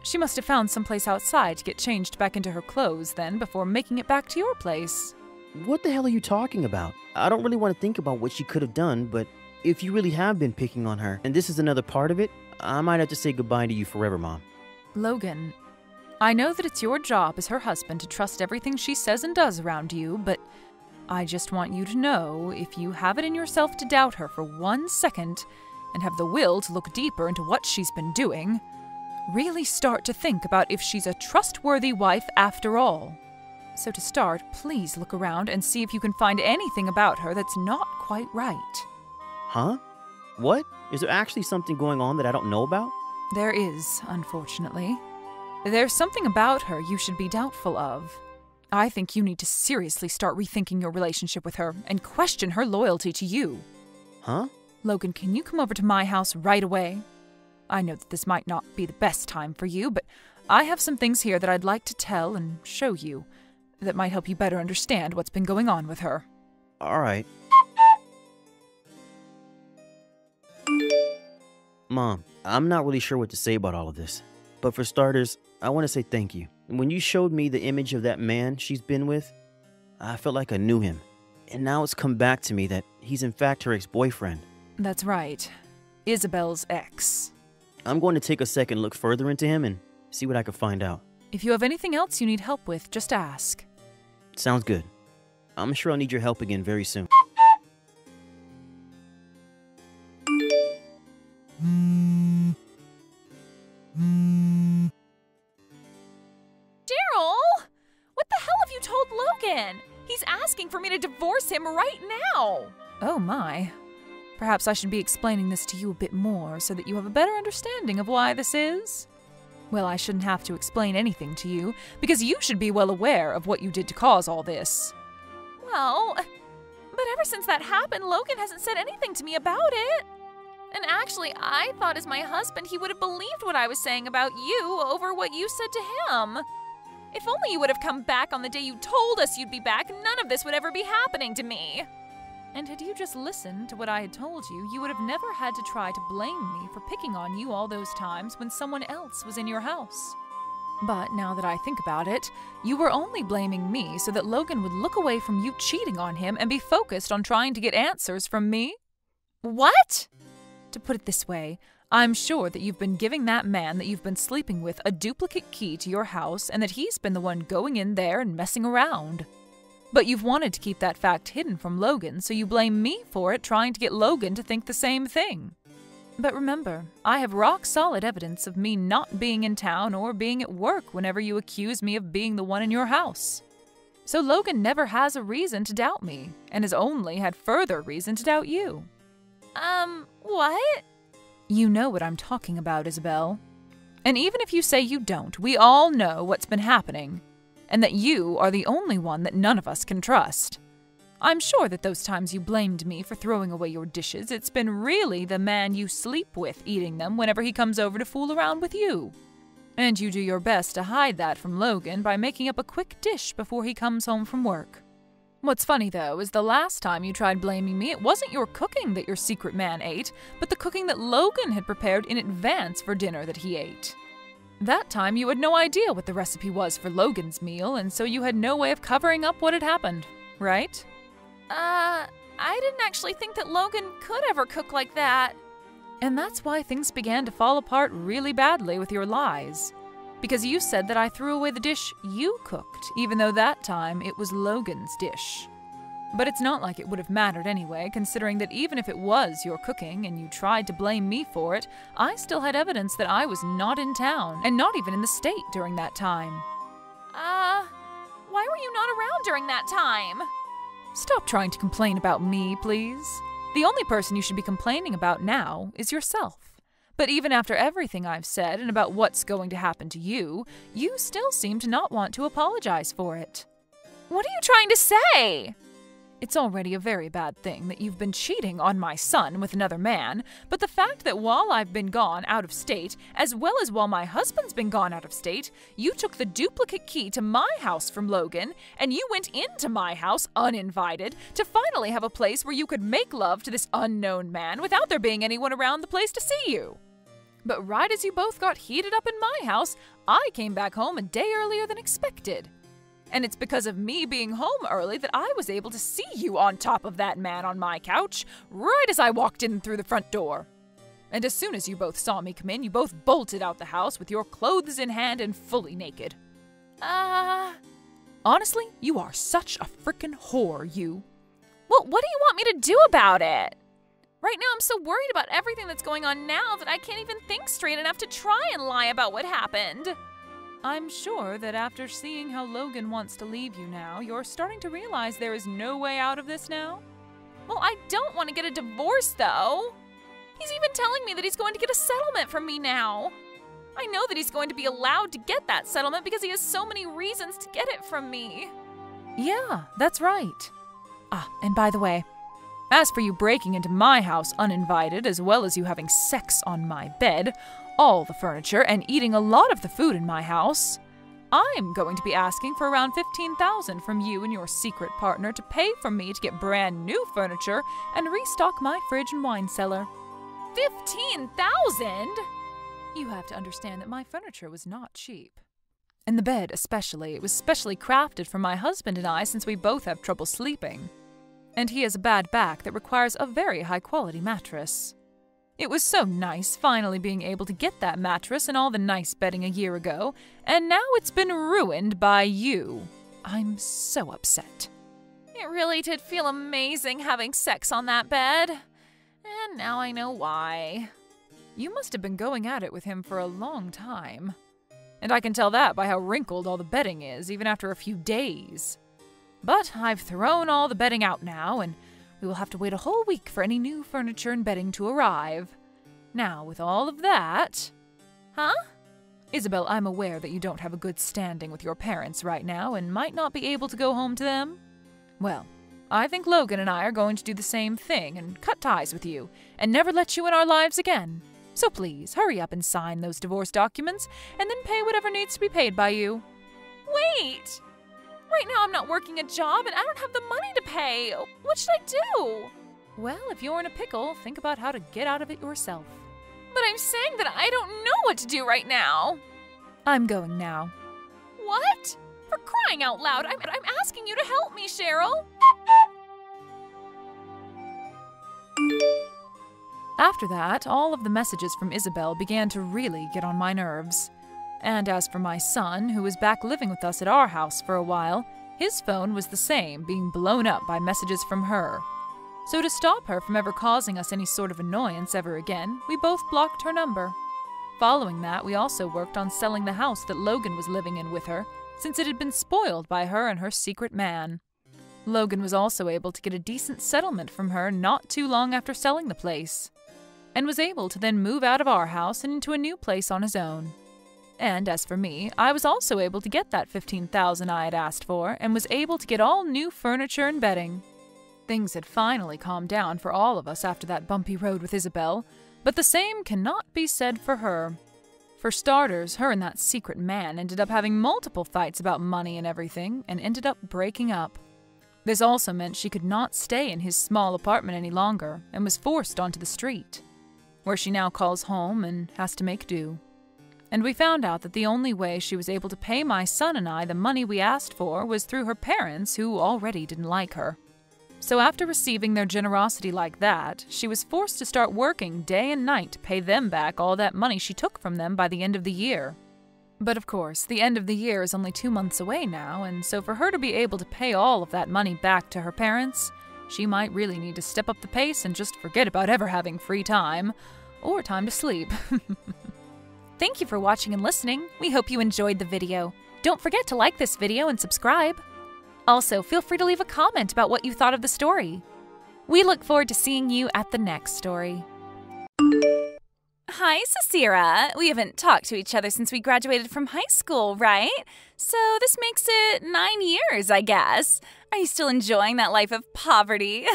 She must have found someplace outside to get changed back into her clothes then before making it back to your place. What the hell are you talking about? I don't really want to think about what she could have done, but if you really have been picking on her, and this is another part of it, I might have to say goodbye to you forever, Mom. Logan, I know that it's your job as her husband to trust everything she says and does around you, but I just want you to know if you have it in yourself to doubt her for 1 second and have the will to look deeper into what she's been doing, really start to think about if she's a trustworthy wife after all. So to start, please look around and see if you can find anything about her that's not quite right. Huh? What? Is there actually something going on that I don't know about? There is, unfortunately. There's something about her you should be doubtful of. I think you need to seriously start rethinking your relationship with her and question her loyalty to you. Huh? Logan, can you come over to my house right away? I know that this might not be the best time for you, but I have some things here that I'd like to tell and show you that might help you better understand what's been going on with her. All right. Mom, I'm not really sure what to say about all of this, but for starters, I want to say thank you. When you showed me the image of that man she's been with, I felt like I knew him, and now it's come back to me that he's in fact her ex-boyfriend. That's right. Isabel's ex. I'm going to take a second look further into him and see what I can find out. If you have anything else you need help with, just ask. Sounds good. I'm sure I'll need your help again very soon. Cheryl! What the hell have you told Logan? He's asking for me to divorce him right now! Oh my. Perhaps I should be explaining this to you a bit more so that you have a better understanding of why this is. Well, I shouldn't have to explain anything to you, because you should be well aware of what you did to cause all this. Well, but ever since that happened, Logan hasn't said anything to me about it. And actually, I thought as my husband he would have believed what I was saying about you over what you said to him. If only you would have come back on the day you told us you'd be back, none of this would ever be happening to me. And had you just listened to what I had told you, you would have never had to try to blame me for picking on you all those times when someone else was in your house. But now that I think about it, you were only blaming me so that Logan would look away from you cheating on him and be focused on trying to get answers from me. What? To put it this way, I'm sure that you've been giving that man that you've been sleeping with a duplicate key to your house and that he's been the one going in there and messing around. But you've wanted to keep that fact hidden from Logan, so you blame me for it, trying to get Logan to think the same thing. But remember, I have rock-solid evidence of me not being in town or being at work whenever you accuse me of being the one in your house. So Logan never has a reason to doubt me, and has only had further reason to doubt you. What? You know what I'm talking about, Isabel. And even if you say you don't, we all know what's been happening. And that you are the only one that none of us can trust. I'm sure that those times you blamed me for throwing away your dishes, it's been really the man you sleep with eating them whenever he comes over to fool around with you. And you do your best to hide that from Logan by making up a quick dish before he comes home from work. What's funny, though, is the last time you tried blaming me, it wasn't your cooking that your secret man ate, but the cooking that Logan had prepared in advance for dinner that he ate. That time, you had no idea what the recipe was for Logan's meal, and so you had no way of covering up what had happened, right? I didn't actually think that Logan could ever cook like that. And that's why things began to fall apart really badly with your lies. Because you said that I threw away the dish you cooked, even though that time it was Logan's dish. But it's not like it would have mattered anyway, considering that even if it was your cooking and you tried to blame me for it, I still had evidence that I was not in town, and not even in the state during that time. Why were you not around during that time? Stop trying to complain about me, please. The only person you should be complaining about now is yourself. But even after everything I've said and about what's going to happen to you, you still seem to not want to apologize for it. What are you trying to say? It's already a very bad thing that you've been cheating on my son with another man, but the fact that while I've been gone out of state, as well as while my husband's been gone out of state, you took the duplicate key to my house from Logan, and you went into my house uninvited to finally have a place where you could make love to this unknown man without there being anyone around the place to see you. But right as you both got heated up in my house, I came back home a day earlier than expected. And it's because of me being home early that I was able to see you on top of that man on my couch, right as I walked in through the front door. And as soon as you both saw me come in, you both bolted out the house with your clothes in hand and fully naked. Honestly, you are such a frickin' whore, you. Well, what do you want me to do about it? Right now I'm so worried about everything that's going on now that I can't even think straight enough to try and lie about what happened. I'm sure that after seeing how Logan wants to leave you now, you're starting to realize there is no way out of this now. Well, I don't want to get a divorce, though. He's even telling me that he's going to get a settlement from me now. I know that he's going to be allowed to get that settlement because he has so many reasons to get it from me. Yeah, that's right. Ah, and by the way, as for you breaking into my house uninvited, as well as you having sex on my bed, all the furniture, and eating a lot of the food in my house, I'm going to be asking for around $15,000 from you and your secret partner to pay for me to get brand new furniture and restock my fridge and wine cellar. $15,000? You have to understand that my furniture was not cheap. And the bed especially. It was specially crafted for my husband and I since we both have trouble sleeping. And he has a bad back that requires a very high-quality mattress. It was so nice finally being able to get that mattress and all the nice bedding a year ago, and now it's been ruined by you. I'm so upset. It really did feel amazing having sex on that bed. And now I know why. You must have been going at it with him for a long time. And I can tell that by how wrinkled all the bedding is, even after a few days. But I've thrown all the bedding out now, and we will have to wait a whole week for any new furniture and bedding to arrive. Now, with all of that... Huh? Isabel, I'm aware that you don't have a good standing with your parents right now and might not be able to go home to them. Well, I think Logan and I are going to do the same thing and cut ties with you and never let you in our lives again. So please, hurry up and sign those divorce documents and then pay whatever needs to be paid by you. Wait! Right now I'm not working a job and I don't have the money to pay. What should I do? Well, if you're in a pickle, think about how to get out of it yourself. But I'm saying that I don't know what to do right now. I'm going now. What? For crying out loud, I'm asking you to help me, Cheryl. After that, all of the messages from Isabel began to really get on my nerves. And as for my son, who was back living with us at our house for a while, his phone was the same, being blown up by messages from her. So to stop her from ever causing us any sort of annoyance ever again, we both blocked her number. Following that, we also worked on selling the house that Logan was living in with her, since it had been spoiled by her and her secret man. Logan was also able to get a decent settlement from her not too long after selling the place, and was able to then move out of our house and into a new place on his own. And as for me, I was also able to get that $15,000 I had asked for and was able to get all new furniture and bedding. Things had finally calmed down for all of us after that bumpy road with Isabel, but the same cannot be said for her. For starters, her and that secret man ended up having multiple fights about money and everything and ended up breaking up. This also meant she could not stay in his small apartment any longer and was forced onto the street, where she now calls home and has to make do. And we found out that the only way she was able to pay my son and I the money we asked for was through her parents, who already didn't like her. So after receiving their generosity like that, she was forced to start working day and night to pay them back all that money she took from them by the end of the year. But of course, the end of the year is only 2 months away now, and so for her to be able to pay all of that money back to her parents, she might really need to step up the pace and just forget about ever having free time, or time to sleep. Thank you for watching and listening. We hope you enjoyed the video. Don't forget to like this video and subscribe. Also, feel free to leave a comment about what you thought of the story. We look forward to seeing you at the next story. Hi, Cicera. We haven't talked to each other since we graduated from high school, right? So this makes it 9 years, I guess. Are you still enjoying that life of poverty?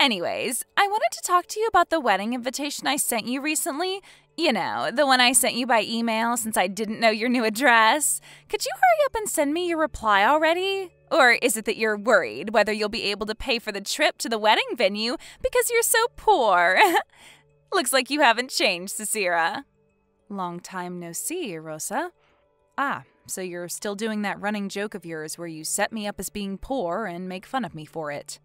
Anyways, I wanted to talk to you about the wedding invitation I sent you recently. You know, the one I sent you by email since I didn't know your new address. Could you hurry up and send me your reply already? Or is it that you're worried whether you'll be able to pay for the trip to the wedding venue because you're so poor? Looks like you haven't changed, Cicera. Long time no see, Rosa. Ah, so you're still doing that running joke of yours where you set me up as being poor and make fun of me for it.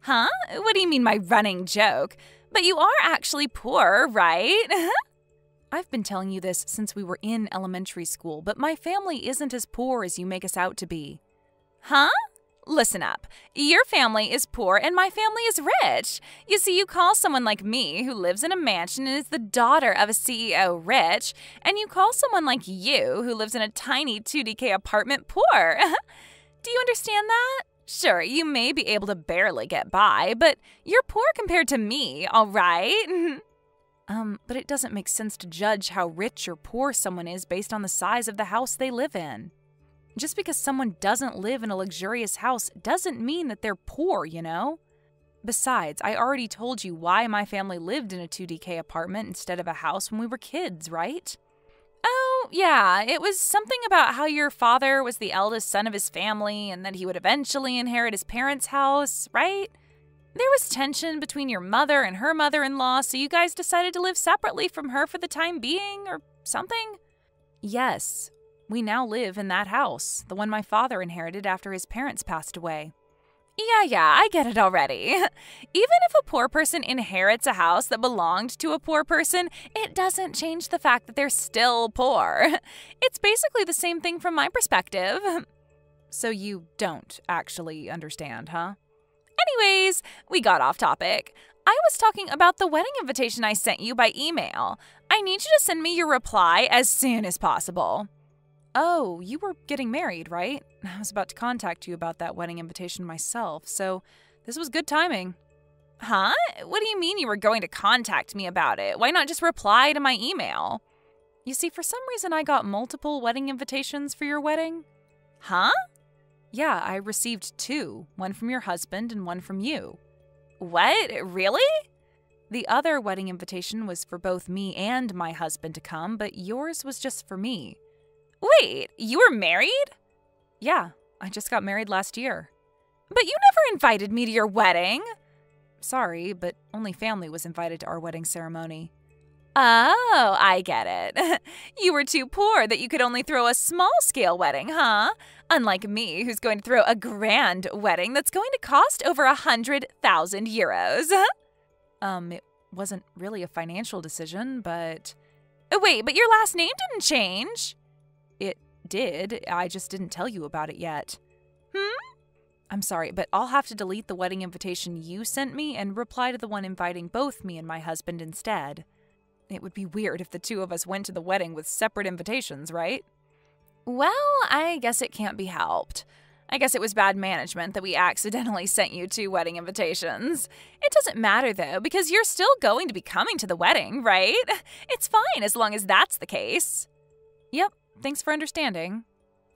Huh? What do you mean by running joke? But you are actually poor, right? I've been telling you this since we were in elementary school, but my family isn't as poor as you make us out to be. Huh? Listen up. Your family is poor and my family is rich. You see, you call someone like me, who lives in a mansion and is the daughter of a CEO, rich, and you call someone like you, who lives in a tiny 2DK apartment, poor. Do you understand that? Sure, you may be able to barely get by, but you're poor compared to me, all right? But it doesn't make sense to judge how rich or poor someone is based on the size of the house they live in. Just because someone doesn't live in a luxurious house doesn't mean that they're poor, you know? Besides, I already told you why my family lived in a 2DK apartment instead of a house when we were kids, right? Oh, yeah, it was something about how your father was the eldest son of his family and that he would eventually inherit his parents' house, right? There was tension between your mother and her mother-in-law, so you guys decided to live separately from her for the time being, or something? Yes, we now live in that house, the one my father inherited after his parents passed away. Yeah, I get it already. Even if a poor person inherits a house that belonged to a poor person, it doesn't change the fact that they're still poor. It's basically the same thing from my perspective. So you don't actually understand, huh? Anyways, we got off topic. I was talking about the wedding invitation I sent you by email. I need you to send me your reply as soon as possible. Oh, you were getting married, right? I was about to contact you about that wedding invitation myself, so this was good timing. Huh? What do you mean you were going to contact me about it? Why not just reply to my email? You see, for some reason I got multiple wedding invitations for your wedding. Huh? Yeah, I received two. One from your husband and one from you. What? Really? The other wedding invitation was for both me and my husband to come, but yours was just for me. Wait, you were married? Yeah, I just got married last year. But you never invited me to your wedding. Sorry, but only family was invited to our wedding ceremony. Oh, I get it. You were too poor that you could only throw a small-scale wedding, huh? Unlike me, who's going to throw a grand wedding that's going to cost over 100,000 euros. It wasn't really a financial decision, but... Wait, but your last name didn't change. It did. I just didn't tell you about it yet. I'm sorry, but I'll have to delete the wedding invitation you sent me and reply to the one inviting both me and my husband instead. It would be weird if the two of us went to the wedding with separate invitations, right? Well, I guess it can't be helped. I guess it was bad management that we accidentally sent you two wedding invitations. It doesn't matter, though, because you're still going to be coming to the wedding, right? It's fine as long as that's the case. Yep. Thanks for understanding.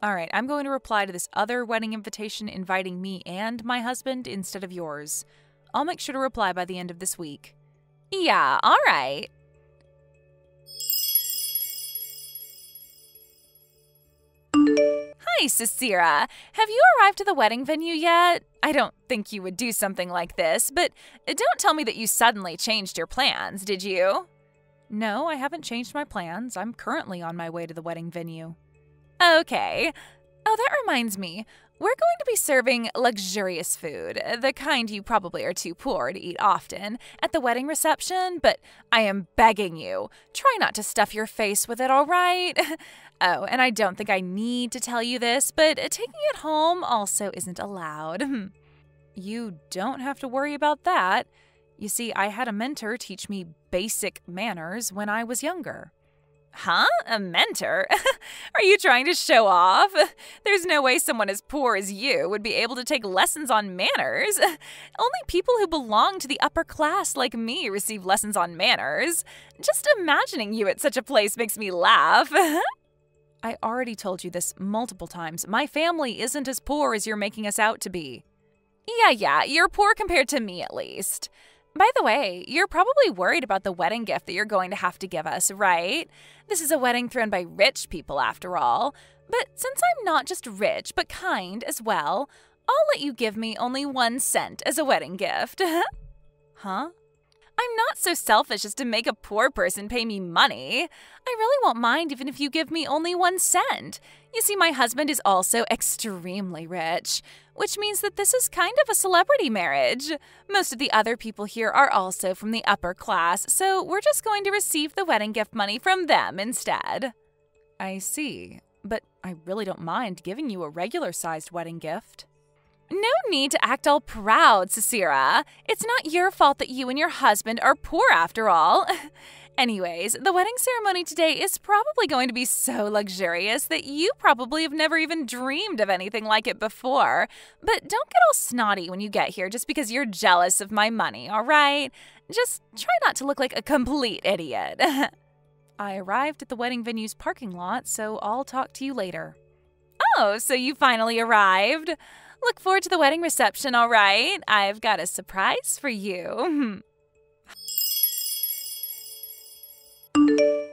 All right, I'm going to reply to this other wedding invitation inviting me and my husband instead of yours. I'll make sure to reply by the end of this week. Yeah, all right. Hi, Cicera. Have you arrived at the wedding venue yet? I don't think you would do something like this, but don't tell me that you suddenly changed your plans, did you? No, I haven't changed my plans. I'm currently on my way to the wedding venue. Okay. Oh, that reminds me. We're going to be serving luxurious food, the kind you probably are too poor to eat often, at the wedding reception, but I am begging you, try not to stuff your face with it, all right? Oh, and I don't think I need to tell you this, but taking it home also isn't allowed. You don't have to worry about that. You see, I had a mentor teach me basic manners when I was younger. Huh? A mentor? Are you trying to show off? There's no way someone as poor as you would be able to take lessons on manners. Only people who belong to the upper class like me receive lessons on manners. Just imagining you at such a place makes me laugh. I already told you this multiple times. My family isn't as poor as you're making us out to be. Yeah, you're poor compared to me at least. By the way, you're probably worried about the wedding gift that you're going to have to give us, right? This is a wedding thrown by rich people, after all. But since I'm not just rich, but kind as well, I'll let you give me only 1 cent as a wedding gift. Huh? I'm not so selfish as to make a poor person pay me money. I really won't mind even if you give me only 1 cent. You see, my husband is also extremely rich, which means that this is kind of a celebrity marriage. Most of the other people here are also from the upper class, so we're just going to receive the wedding gift money from them instead. I see, but I really don't mind giving you a regular-sized wedding gift. No need to act all proud, Cicera. It's not your fault that you and your husband are poor after all. Anyways, the wedding ceremony today is probably going to be so luxurious that you probably have never even dreamed of anything like it before. But don't get all snotty when you get here just because you're jealous of my money, all right? Just try not to look like a complete idiot. I arrived at the wedding venue's parking lot, so I'll talk to you later. Oh, so you finally arrived. Look forward to the wedding reception, all right? I've got a surprise for you.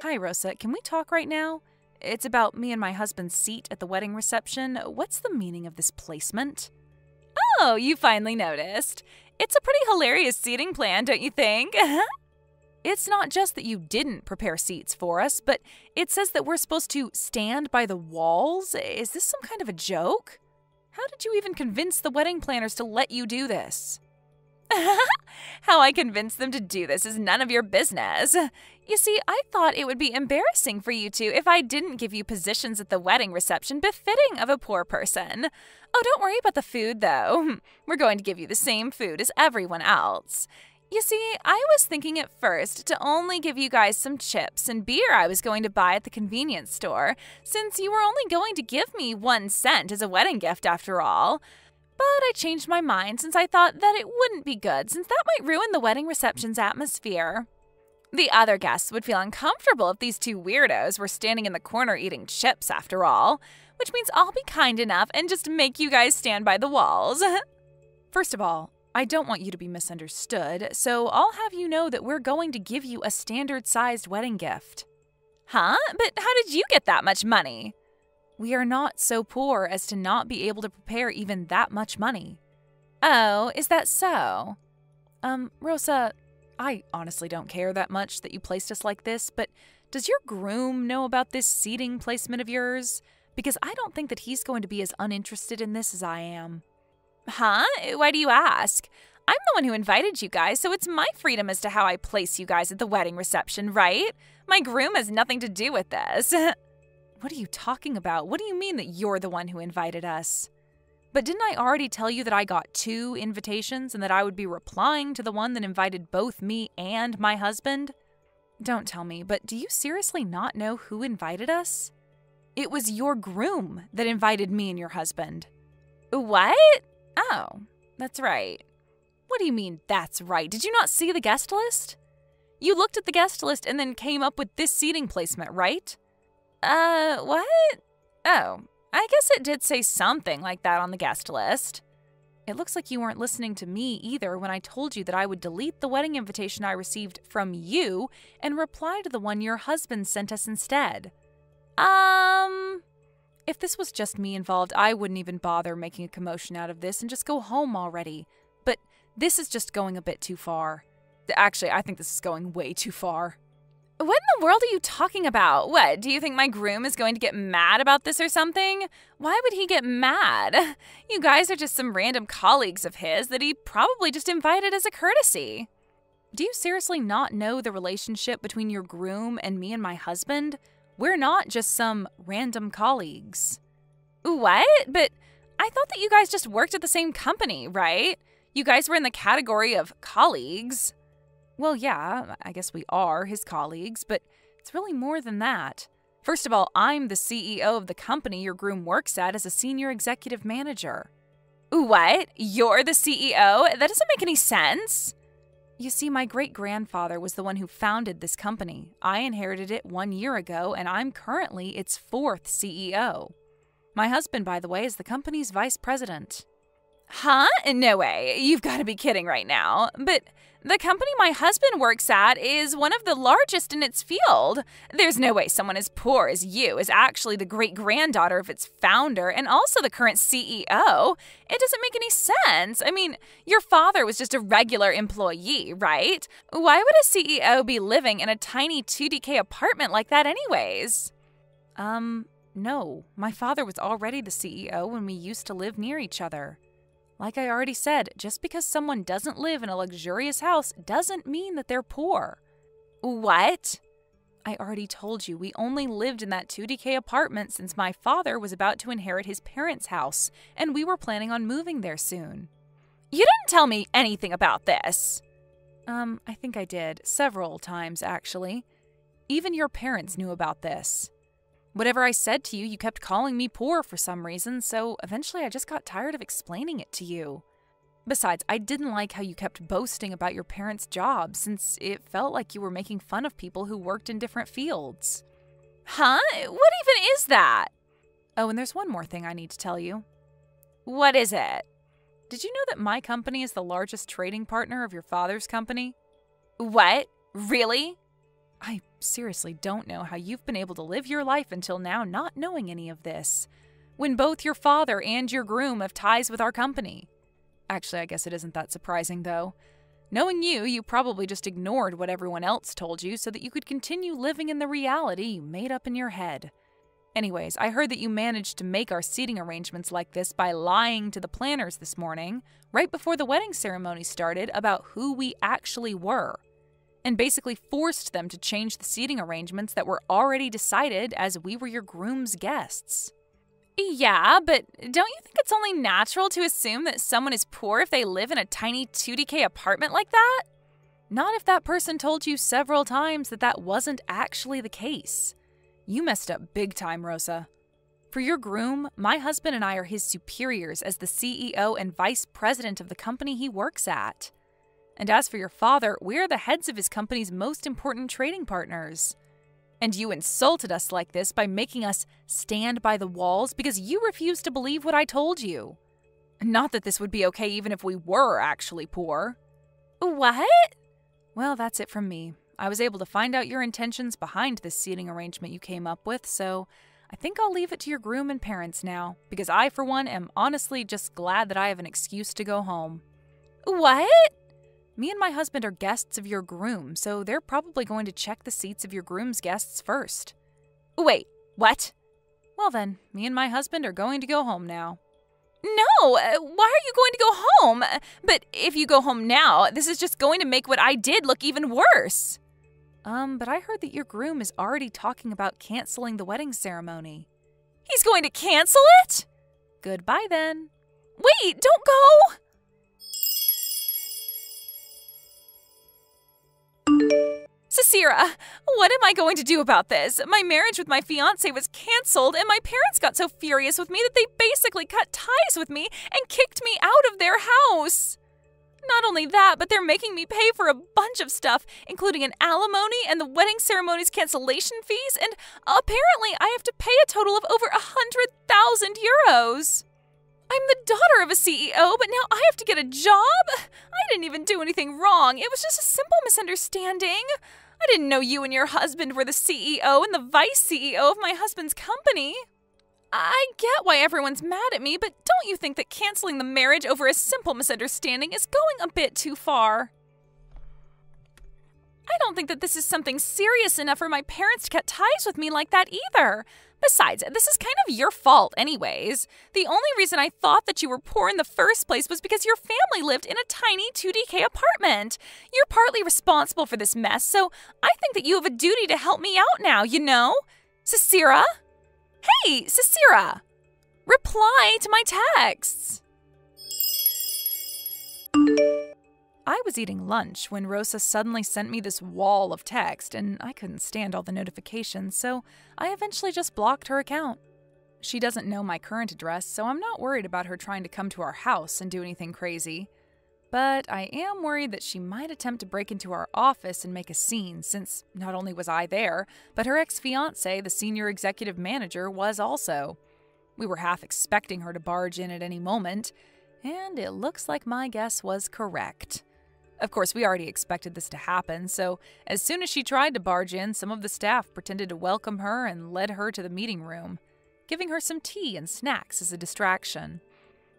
Hi, Rosa. Can we talk right now? It's about me and my husband's seat at the wedding reception. What's the meaning of this placement? Oh, you finally noticed. It's a pretty hilarious seating plan, don't you think? It's not just that you didn't prepare seats for us, but it says that we're supposed to stand by the walls. Is this some kind of a joke? How did you even convince the wedding planners to let you do this? How I convinced them to do this is none of your business. You see, I thought it would be embarrassing for you two if I didn't give you positions at the wedding reception befitting of a poor person. Oh, don't worry about the food, though. We're going to give you the same food as everyone else. You see, I was thinking at first to only give you guys some chips and beer I was going to buy at the convenience store, since you were only going to give me 1 cent as a wedding gift after all. But I changed my mind since I thought that it wouldn't be good, since that might ruin the wedding reception's atmosphere. The other guests would feel uncomfortable if these two weirdos were standing in the corner eating chips after all, which means I'll be kind enough and just make you guys stand by the walls. First of all, I don't want you to be misunderstood, so I'll have you know that we're going to give you a standard-sized wedding gift. Huh? But how did you get that much money? We are not so poor as to not be able to prepare even that much money. Oh, is that so? Rosa, I honestly don't care that much that you placed us like this, but does your groom know about this seating placement of yours? Because I don't think that he's going to be as uninterested in this as I am. Huh? Why do you ask? I'm the one who invited you guys, so it's my freedom as to how I place you guys at the wedding reception, right? My groom has nothing to do with this. What are you talking about? What do you mean that you're the one who invited us? But didn't I already tell you that I got 2 invitations and that I would be replying to the one that invited both me and my husband? Don't tell me, but do you seriously not know who invited us? It was your groom that invited me and your husband. What? Oh, that's right. What do you mean, that's right? Did you not see the guest list? You looked at the guest list and then came up with this seating placement, right? What? Oh, I guess it did say something like that on the guest list. It looks like you weren't listening to me either when I told you that I would delete the wedding invitation I received from you and reply to the one your husband sent us instead. If this was just me involved, I wouldn't even bother making a commotion out of this and just go home already. But this is just going a bit too far. Actually, I think this is going way too far. What in the world are you talking about? What, do you think my groom is going to get mad about this or something? Why would he get mad? You guys are just some random colleagues of his that he probably just invited as a courtesy. Do you seriously not know the relationship between your groom and me and my husband? We're not just some random colleagues. What? But I thought that you guys just worked at the same company, right? You guys were in the category of colleagues. Well, yeah, I guess we are his colleagues, but it's really more than that. First of all, I'm the CEO of the company your groom works at as a senior executive manager. What? You're the CEO? That doesn't make any sense. You see, my great-grandfather was the one who founded this company. I inherited it 1 year ago, and I'm currently its 4th CEO. My husband, by the way, is the company's vice president. Huh? No way. You've got to be kidding right now. But the company my husband works at is one of the largest in its field. There's no way someone as poor as you is actually the great-granddaughter of its founder and also the current CEO. It doesn't make any sense. I mean, your father was just a regular employee, right? Why would a CEO be living in a tiny 2DK apartment like that anyways? No. My father was already the CEO when we used to live near each other. Like I already said, just because someone doesn't live in a luxurious house doesn't mean that they're poor. What? I already told you we only lived in that 2DK apartment since my father was about to inherit his parents' house, and we were planning on moving there soon. You didn't tell me anything about this. I think I did. Several times, actually. Even your parents knew about this. Whatever I said to you, you kept calling me poor for some reason, so eventually I just got tired of explaining it to you. Besides, I didn't like how you kept boasting about your parents' jobs, since it felt like you were making fun of people who worked in different fields. Huh? What even is that? Oh, and there's one more thing I need to tell you. What is it? Did you know that my company is the largest trading partner of your father's company? What? Really? I seriously don't know how you've been able to live your life until now not knowing any of this, when both your father and your groom have ties with our company. Actually, I guess it isn't that surprising, though. Knowing you, you probably just ignored what everyone else told you so that you could continue living in the reality you made up in your head. Anyways, I heard that you managed to make our seating arrangements like this by lying to the planners this morning, right before the wedding ceremony started, about who we actually were, and basically forced them to change the seating arrangements that were already decided as we were your groom's guests. Yeah, but don't you think it's only natural to assume that someone is poor if they live in a tiny 2DK apartment like that? Not if that person told you several times that that wasn't actually the case. You messed up big time, Rosa. For your groom, my husband and I are his superiors as the CEO and vice president of the company he works at. And as for your father, we're the heads of his company's most important trading partners. And you insulted us like this by making us stand by the walls because you refused to believe what I told you. Not that this would be okay even if we were actually poor. What? Well, that's it from me. I was able to find out your intentions behind this seating arrangement you came up with, so I think I'll leave it to your groom and parents now, because I, for one, am honestly just glad that I have an excuse to go home. What? Me and my husband are guests of your groom, so they're probably going to check the seats of your groom's guests first. Wait, what? Well then, me and my husband are going to go home now. No, why are you going to go home? But if you go home now, this is just going to make what I did look even worse. But I heard that your groom is already talking about canceling the wedding ceremony. He's going to cancel it? Goodbye then. Wait, don't go! Cicera, what am I going to do about this? My marriage with my fiancé was canceled, and my parents got so furious with me that they basically cut ties with me and kicked me out of their house. Not only that, but they're making me pay for a bunch of stuff, including an alimony and the wedding ceremony's cancellation fees, and apparently I have to pay a total of over 100,000 euros. I'm the daughter of a CEO, but now I have to get a job? I didn't even do anything wrong. It was just a simple misunderstanding. I didn't know you and your husband were the CEO and the vice CEO of my husband's company. I get why everyone's mad at me, but don't you think that canceling the marriage over a simple misunderstanding is going a bit too far? I don't think that this is something serious enough for my parents to cut ties with me like that either. Besides, this is kind of your fault anyways. The only reason I thought that you were poor in the first place was because your family lived in a tiny 2DK apartment. You're partly responsible for this mess, so I think that you have a duty to help me out now, you know? Cicera? Hey, Cicera! Reply to my texts! I was eating lunch when Rosa suddenly sent me this wall of text, and I couldn't stand all the notifications, so I eventually just blocked her account. She doesn't know my current address, so I'm not worried about her trying to come to our house and do anything crazy. But I am worried that she might attempt to break into our office and make a scene, since not only was I there, but her ex-fiancé, the senior executive manager, was also. We were half expecting her to barge in at any moment, and it looks like my guess was correct. Of course, we already expected this to happen, so as soon as she tried to barge in, some of the staff pretended to welcome her and led her to the meeting room, giving her some tea and snacks as a distraction.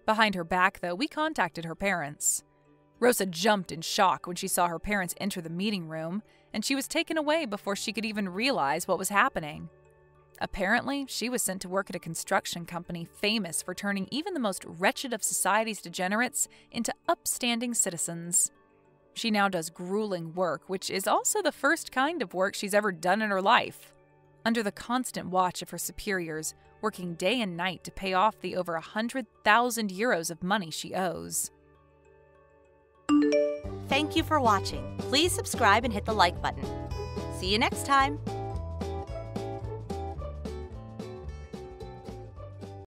Behind her back, though, we contacted her parents. Rosa jumped in shock when she saw her parents enter the meeting room, and she was taken away before she could even realize what was happening. Apparently, she was sent to work at a construction company famous for turning even the most wretched of society's degenerates into upstanding citizens. She now does grueling work, which is also the first kind of work she's ever done in her life, under the constant watch of her superiors, working day and night to pay off the over 100,000 euros of money she owes. Thank you for watching. Please subscribe and hit the like button. See you next time!